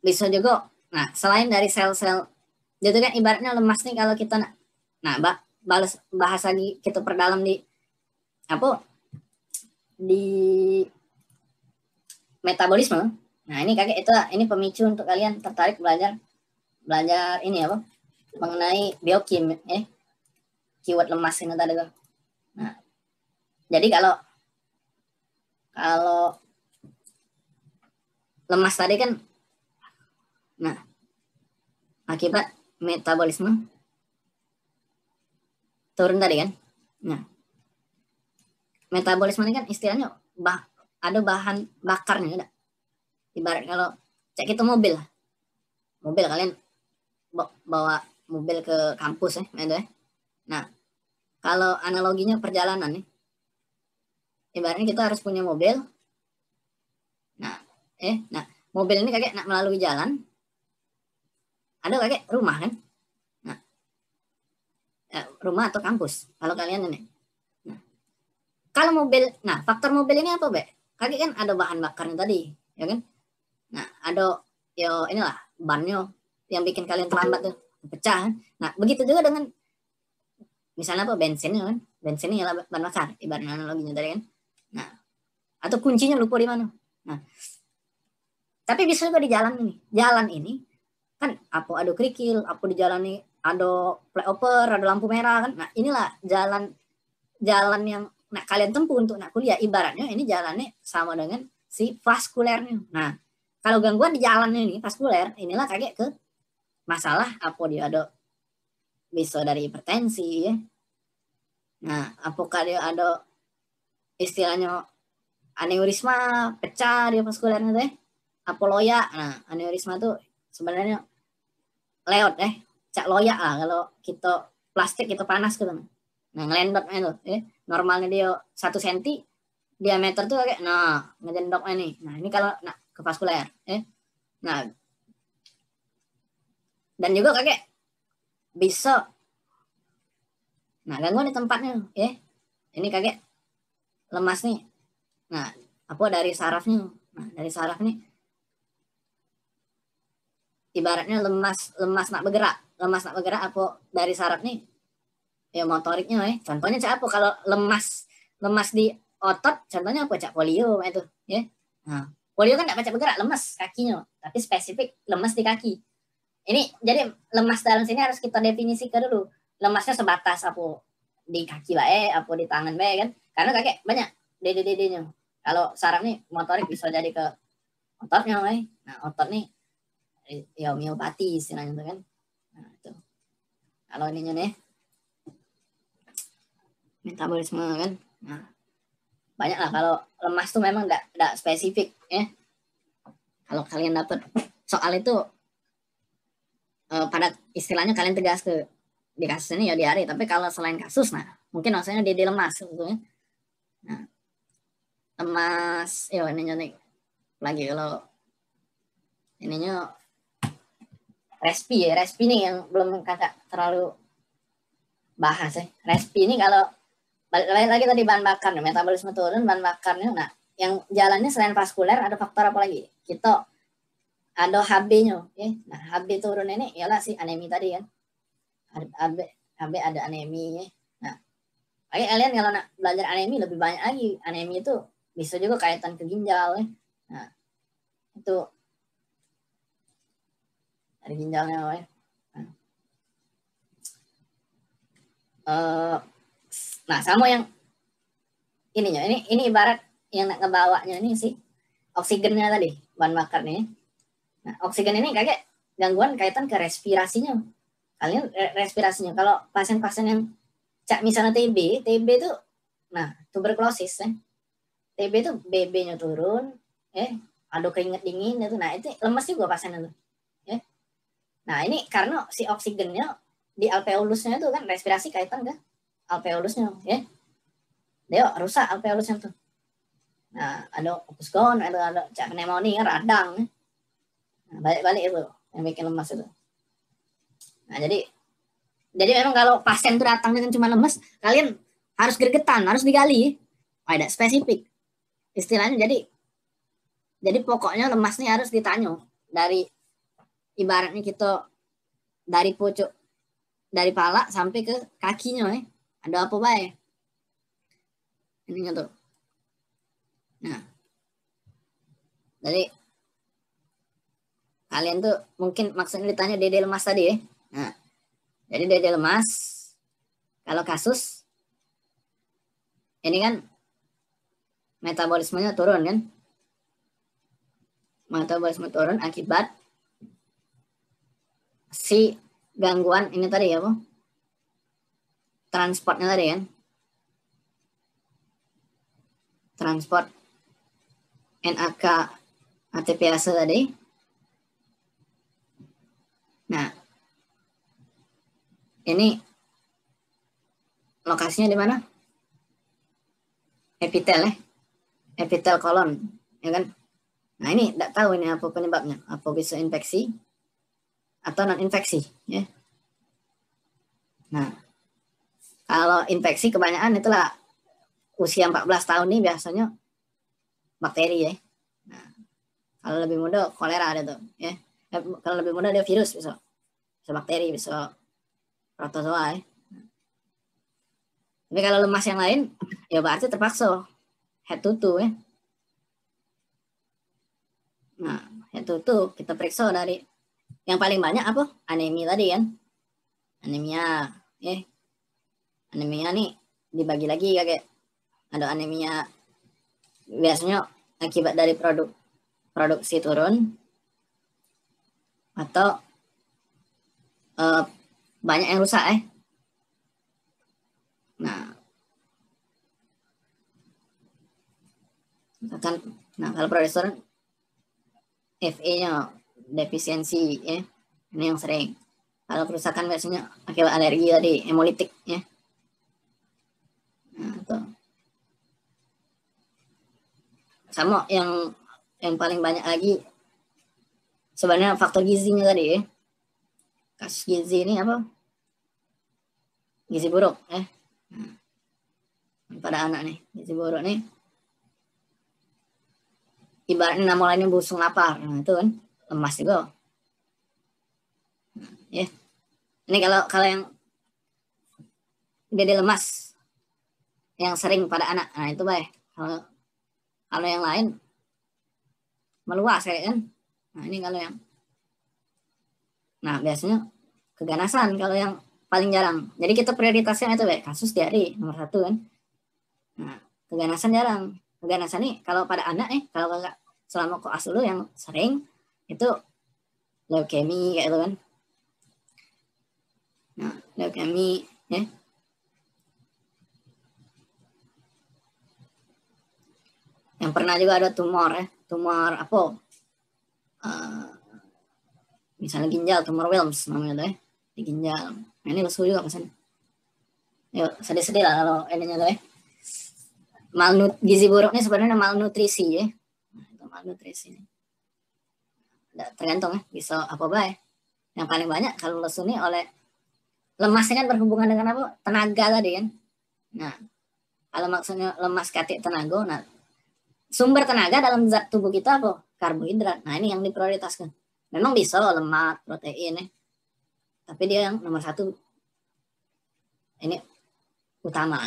bisa juga, nah selain dari sel-sel, itu kan ibaratnya lemas nih kalau kita, nah bahas lagi kita perdalam di, apa, di metabolisme. Nah ini kakek itu, ini pemicu untuk kalian tertarik belajar ini apa, mengenai biokim, ya, keyword lemas ini tadi tuh. Nah, jadi kalau lemas tadi kan, nah akibat metabolisme turun tadi kan. Nah, metabolisme ini kan istilahnya ada bahan bakarnya, ada. Ibarat kalau cek itu mobil, mobil kalian bawa mobil ke kampus ya, ada. Ya. Nah, kalau analoginya perjalanan nih, ibaratnya kita harus punya mobil. Nah, mobil ini kakek nak melalui jalan, ada kakek rumah kan, nah, rumah atau kampus, kalau kalian ini. Nah, kalau mobil, nah faktor mobil ini apa be? Kakek kan ada bahan bakarnya tadi, ya kan? Nah, ada yo inilah bannya yang bikin kalian terlambat tuh, pecah. Kan? Nah, begitu juga dengan misalnya apa bensinnya kan, bensinnya ialah bahan bakar, ibaratnya analoginya tadi kan. Nah, atau kuncinya lupa di mana? Nah. Tapi bisa juga di jalan ini kan apa ada kerikil, apa di jalan ini ada flyover, ada lampu merah kan. Nah inilah jalan yang nak kalian tempuh untuk nak kuliah, ibaratnya ini jalannya sama dengan si vaskulernya. Nah kalau gangguan di jalannya ini vaskuler, inilah kakek ke masalah apa dia ada bisa dari hipertensi ya. Nah apakah dia ada istilahnya aneurisma pecah di vaskulernya tuh ya. Apoloya, nah aneurisma tuh sebenarnya leot cak loya lah kalau kita plastik kita panas gitu. Nah ngelendotnya tuh, normalnya dia 1 cm, diameter tuh kayak, nah ngejendoknya nih. Nah ini kalau nah, ke vaskuler, nah dan juga kakek bisa, nah gangguan di tempatnya, ini kakek lemas nih. Nah apa dari sarafnya, nah dari saraf nih. Ibaratnya lemas nak bergerak, apa dari saraf nih, ya motoriknya, contohnya cak apa kalau lemas di otot, contohnya apa cak polio itu, ya. Nah, polio kan nggak baca bergerak, lemas kakinya, tapi spesifik lemas di kaki. Ini jadi lemas dalam sini harus kita definisikan dulu, lemasnya sebatas apa di kaki bae, apa di tangan bae kan, karena kakek banyak dede-dedenya. Kalau saraf nih motorik bisa jadi ke ototnya, nah otot nih ya homeopati istilahnya itu kan. Nah, itu. Kalau ininya nih metabolisme kan. Nah, banyak lah kalau lemas tuh memang enggak spesifik ya. Kalau kalian dapat soal itu pada istilahnya kalian tegas ke di kasus ini ya diare, tapi kalau selain kasus nah mungkin maksudnya dia lemas sebetulnya. Nah, lemas ya ininya nih. Lagi kalau ininya respi nih yang belum kakak terlalu bahas ya. Respi ini kalau balik lagi tadi bahan bakar, metabolisme turun, bahan bakarnya. Nah, yang jalannya selain vaskuler ada faktor apa lagi? Kita ada HB-nya. Nah, HB turun ini ialah si anemi tadi kan. HB ada anemi. Nah, lagi kalian kalau nak belajar anemi lebih banyak lagi. Anemi itu bisa juga kaitan ke ginjal. Nah, itu dari ginjalnya, nah sama yang ininya, ini ibarat yang nak ngebawanya ini sih oksigennya tadi, bahan bakar nih. Nah oksigen ini kakek gangguan kaitan ke respirasinya. Kalian respirasinya, kalau pasien-pasien yang cak misalnya TB itu, nah tuberkulosis, TB itu BB-nya turun, ada keringat dingin itu, nah itu lemes juga pasien itu. Nah ini karena si oksigennya di alveolusnya itu kan respirasi kaitan ke alveolusnya, dia rusak alveolusnya tuh. Nah ada opus gon, ada cak pneumonia, radang, nah, balik-balik itu yang bikin lemas itu. Nah jadi memang kalau pasien itu datang dengan cuma lemes, kalian harus gergetan, harus digali, ada spesifik istilahnya. Jadi pokoknya lemasnya harus ditanya dari ibaratnya kita dari pucuk dari pala sampai ke kakinya, ada apa baik ininya tuh. Nah jadi kalian tuh mungkin maksudnya ditanya dede lemas tadi, Nah jadi dede lemas kalau kasus ini kan metabolismenya turun kan, metabolisme turun akibat si gangguan ini tadi ya, Bu. Transportnya tadi kan. Transport Na-K-ATPase tadi. Nah. Ini lokasinya di mana? Epitel epitel kolon, ya kan? Nah, ini tidak tahu ini apa penyebabnya, apa bisa infeksi atau non-infeksi, Nah, kalau infeksi kebanyakan itulah usia 14 tahun nih biasanya bakteri, Nah, kalau lebih muda kolera ada tuh, Kalau lebih muda dia virus bisa bakteri, bisa protozoa, Tapi kalau lemas yang lain, ya berarti terpaksa head to toe, Nah, head to toe kita periksa dari yang paling banyak apa? Anemia tadi kan? Anemia, anemia nih dibagi lagi kayak ada anemia biasanya akibat dari produksi turun atau banyak yang rusak, Nah, misalkan, nah kalau produksi turun FE-nya defisiensi, ini yang sering. Kalau kerusakan biasanya akibat alergi tadi, hemolitik, Nah, itu. Sama yang paling banyak lagi sebenarnya faktor gizinya tadi, Kasus gizi ini apa? Gizi buruk, Nah, pada anak nih, gizi buruk nih. Ibaratnya mulainya busung lapar, nah itu kan. Lemas juga, Ini kalau yang dede lemas, yang sering pada anak, nah itu baik. Kalau yang lain meluas kan, nah ini kalau yang, nah biasanya keganasan kalau yang paling jarang. Jadi kita prioritasnya itu baik kasus diare nomor 1 kan. Nah keganasan jarang, keganasan nih kalau pada anak kalau selama koas dulu yang sering itu leukemi kayak itu kan. Nah, leukemi yang pernah juga ada tumor tumor apa? Misalnya ginjal, tumor Wilms namanya tuh di ginjal. Nah, ini lesu juga pesan. Ya, sedih-sedih lah kalau ininya tuh gizi buruknya sebenarnya malnutrisi Nah, itu malnutrisi. Tergantung bisa apa baik. Yang paling banyak kalau lesu ini oleh lemasnya kan berhubungan dengan apa? Tenaga tadi kan. Nah, kalau maksudnya lemas katik tenaga, nah sumber tenaga dalam zat tubuh kita apa? Karbohidrat. Nah, ini yang diprioritaskan. Memang bisa lemak, protein tapi dia yang nomor 1 ini utama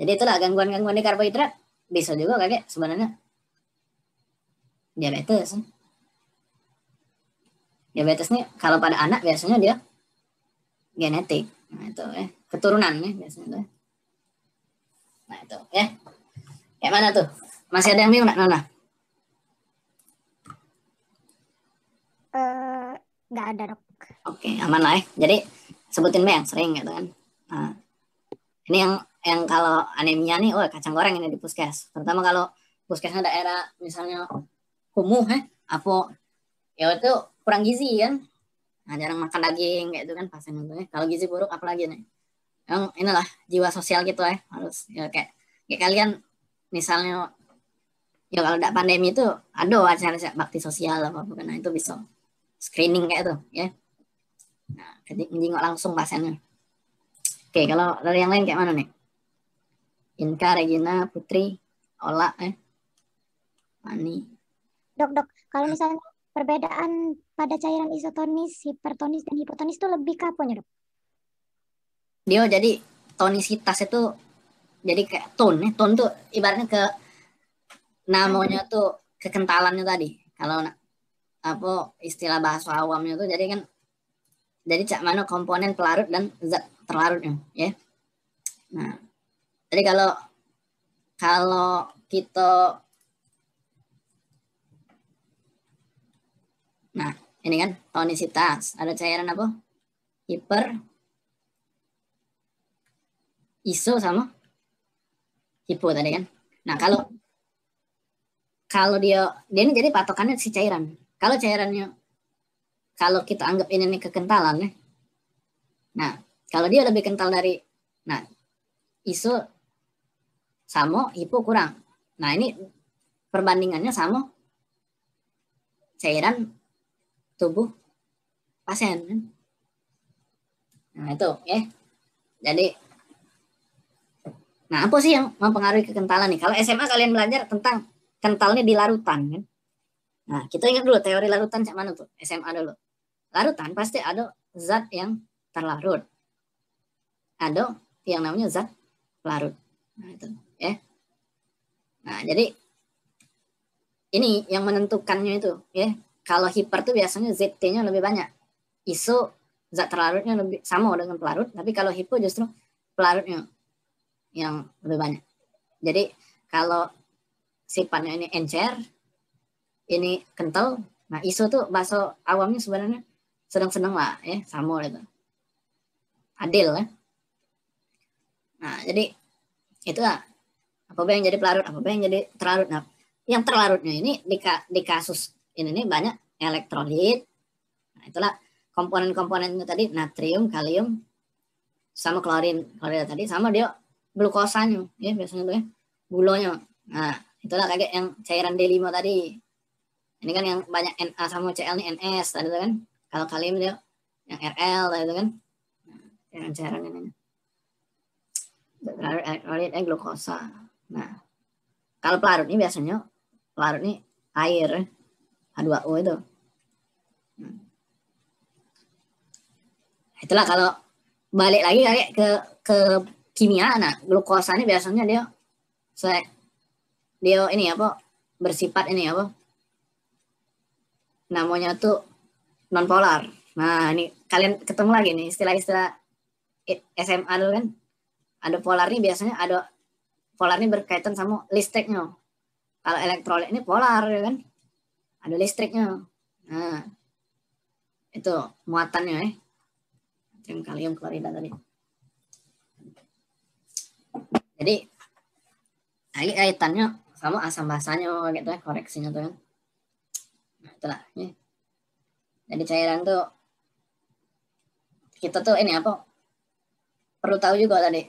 Jadi itulah gangguan-gangguan di karbohidrat bisa juga kayak sebenarnya diabetes. Diabetes nih kalau pada anak biasanya dia genetik, nah itu keturunan biasanya tuh. Nah itu kayak mana tuh? Masih ada yang bingung nggak, Nona? Nggak ada, Dok. Oke, aman lah. Jadi sebutin yang sering gitu kan. Nah, ini yang yang kalau anemia nih, wah kacang goreng ini di puskes. Terutama kalau puskesnya daerah misalnya kumuh, apa ya itu kurang gizi kan. Nah, jarang makan daging kayak itu kan pasien tentunya. Kalau gizi buruk apalagi nih. Yang inilah jiwa sosial gitu ya, harus ya, kayak kalian misalnya ya kalau tidak pandemi itu ada acara bakti sosial apa bukan, nah itu bisa screening kayak itu ya. Nah, menjenguk langsung pasiennya. Oke, kalau dari yang lain kayak mana nih? Inka, Regina, Putri, Ola, Mani. Dok, kalau misalnya perbedaan pada cairan isotonis, hipertonis, dan hipotonis itu lebih ke apanya, Dok? Dia jadi tonisitas itu jadi kayak tone tuh ibaratnya ke namanya tuh kekentalannya tadi. Kalau apa istilah bahasa awamnya tuh jadi kan jadi cak mana komponen pelarut dan zat terlarutnya ya. Nah, jadi kalau kita nah, ini kan tonisitas, ada cairan apa? Hiper iso sama hipo tadi kan. Nah, kalau dia ini jadi patokannya si cairan. Kalau cairannya kalau kita anggap ini kekentalan nih. Nah, kalau dia lebih kental dari nah iso sama hipo kurang. Nah, ini perbandingannya sama cairan tubuh pasien. Nah, itu ya. Jadi nah, apa sih yang mempengaruhi kekentalan nih? Kalau SMA kalian belajar tentang kentalnya di larutan, kan? Nah, kita ingat dulu teori larutan cak mana tuh? SMA dulu. Larutan pasti ada zat yang terlarut. Ada yang namanya zat pelarut. Nah, itu, ya. Nah, jadi ini yang menentukannya itu, ya. Kalau hiper tuh biasanya ZT-nya lebih banyak. Iso zat terlarutnya lebih sama dengan pelarut, tapi kalau hipo justru pelarutnya yang lebih banyak. Jadi kalau sifatnya ini encer, ini kental, nah iso tuh bahasa awamnya sebenarnya sedang-sedang lah ya, sama itu. Adil ya. Nah, jadi itu lah. Apa yang jadi pelarut, apa yang jadi terlarut. Nah, yang terlarutnya ini di kasus ini nih banyak elektrolit. Nah, itulah komponen-komponennya tadi natrium, kalium sama klorin tadi sama dia glukosanya ya biasanya tuh ya gulanya. Nah, itulah kayak yang cairan D5 tadi. Ini kan yang banyak Na sama Cl nih NS tadi itu kan. Kalau kalium dia yang RL tadi itu kan. Nah, cairan ini. Elektrolit dan glukosa. Nah, kalau pelarut ini biasanya pelarut ini air H2O itu. Nah, itulah kalau balik lagi kayak ke kimia, nah glukosa ini biasanya dia ini apa bersifat ini apa namanya tuh nonpolar. Nah, ini kalian ketemu lagi nih istilah-istilah SMA dulu kan. Ada polar ini biasanya ada polar ini berkaitan sama listriknya. Kalau elektrolit ini polar ya kan. Ada listriknya. Nah, itu muatannya ya. Natrium, kalium, klorida tadi. Jadi lagi kaitannya sama asam basanya gitu ya, koreksinya tuh kan. Nah, itulah ya. Jadi cairan tuh kita tuh ini apa? Perlu tahu juga tadi.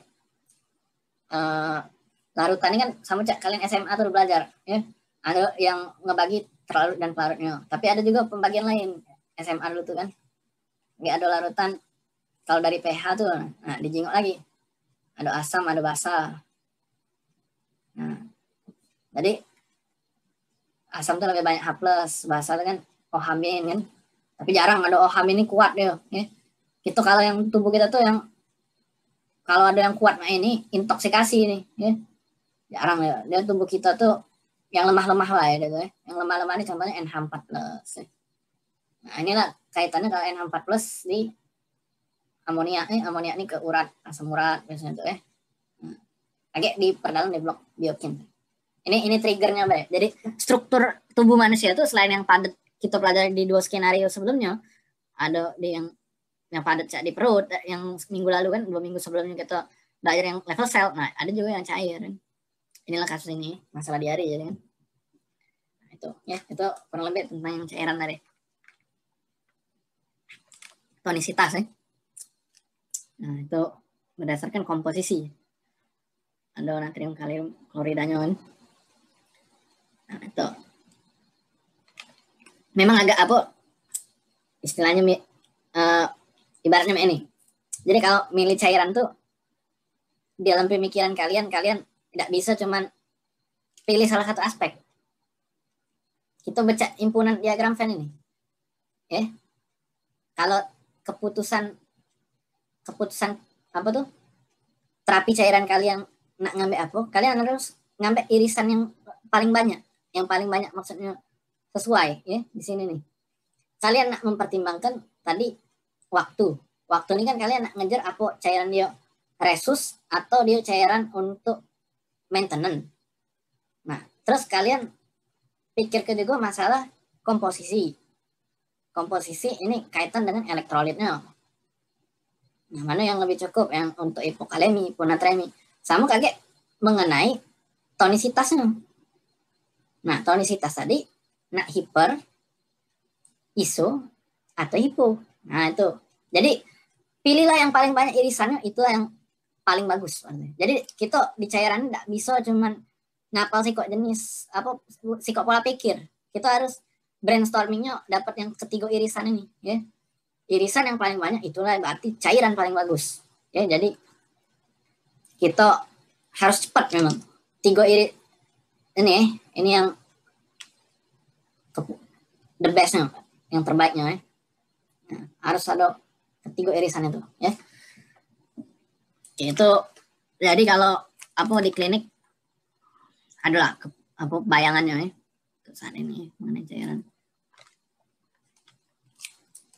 Larutan ini kan sama kalian SMA tuh belajar ya. Ada yang ngebagi terlarut dan pelarutnya. Tapi ada juga pembagian lain SMA dulu tuh kan. Nggak ada larutan kalau dari pH tuh. Nah, dijenguk lagi. Ada asam, ada basa. Nah, jadi asam tuh lebih banyak H+, basa tuh kan OH- kan. Tapi jarang ada OH- ini kuat deh. Ya. Itu kalau yang tubuh kita tuh yang kalau ada yang kuat ini intoksikasi ini, ya. Jarang ya. Dia tubuh kita tuh yang lemah-lemah lah ya, gitu ya. Yang lemah-lemah ini contohnya NH4+. Ya. Nah, inilah kaitannya kalau NH4+ di amonia ini ke urat, asam urat biasanya tuh ya. Agak diperdalam di blok biokim. Ini triggernya Mbak. Jadi struktur tubuh manusia itu selain yang padat kita pelajari di dua skenario sebelumnya, ada di yang padat di perut yang minggu lalu kan, 2 minggu sebelumnya kita ada yang level sel, nah ada juga yang cair. Inilah kasus ini, masalah diare ya kan. Nah, itu ya, itu kurang lebih tentang yang cairan tadi. Tonisitas ya. Nah, itu berdasarkan komposisi. Ada natrium kalium kloridanya kan. Nah, itu memang agak apa istilahnya ibaratnya ini. Jadi kalau milih cairan tuh di dalam pemikiran kalian, kalian tidak bisa cuman pilih salah satu aspek. Kita baca himpunan diagram Venn ini. Ya. Kalau keputusan apa tuh? Terapi cairan kalian nak ngambil apa? Kalian harus ngambil irisan yang paling banyak. Yang paling banyak maksudnya sesuai ya di sini nih. Kalian nak mempertimbangkan tadi waktu. Waktu ini kan kalian nak ngejar apa cairan dia resus atau dia cairan untuk maintenance. Nah, terus kalian pikir ke juga masalah komposisi. Komposisi ini kaitan dengan elektrolitnya. Nah, mana yang lebih cukup yang untuk hipokalemi, hiponatremi. Sama kaget mengenai tonisitasnya. Nah, tonisitas tadi nak hiper, iso, atau hipo. Nah, itu. Jadi, pilihlah yang paling banyak irisannya, itulah yang paling bagus. Jadi, kita di cairan tidak bisa cuman ngapal sikok jenis, apa sikok pola pikir. Kita harus brainstormingnya dapat yang ketiga irisan ini. Ya. Irisan yang paling banyak, itulah berarti cairan paling bagus. Ya, jadi, kita harus cepat memang. Tiga iri, ini yang the bestnya, yang terbaiknya ya. Nah, harus ada ketiga irisan itu ya. Itu jadi kalau apa di klinik adalah apa bayangannya ya saat ini mengenai cairan.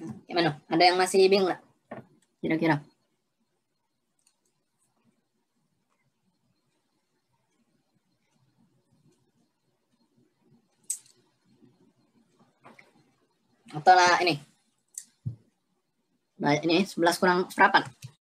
Nah, gimana? Ada yang masih bingung nggak? Kira-kira? Atau lah ini 11 kurang seperempat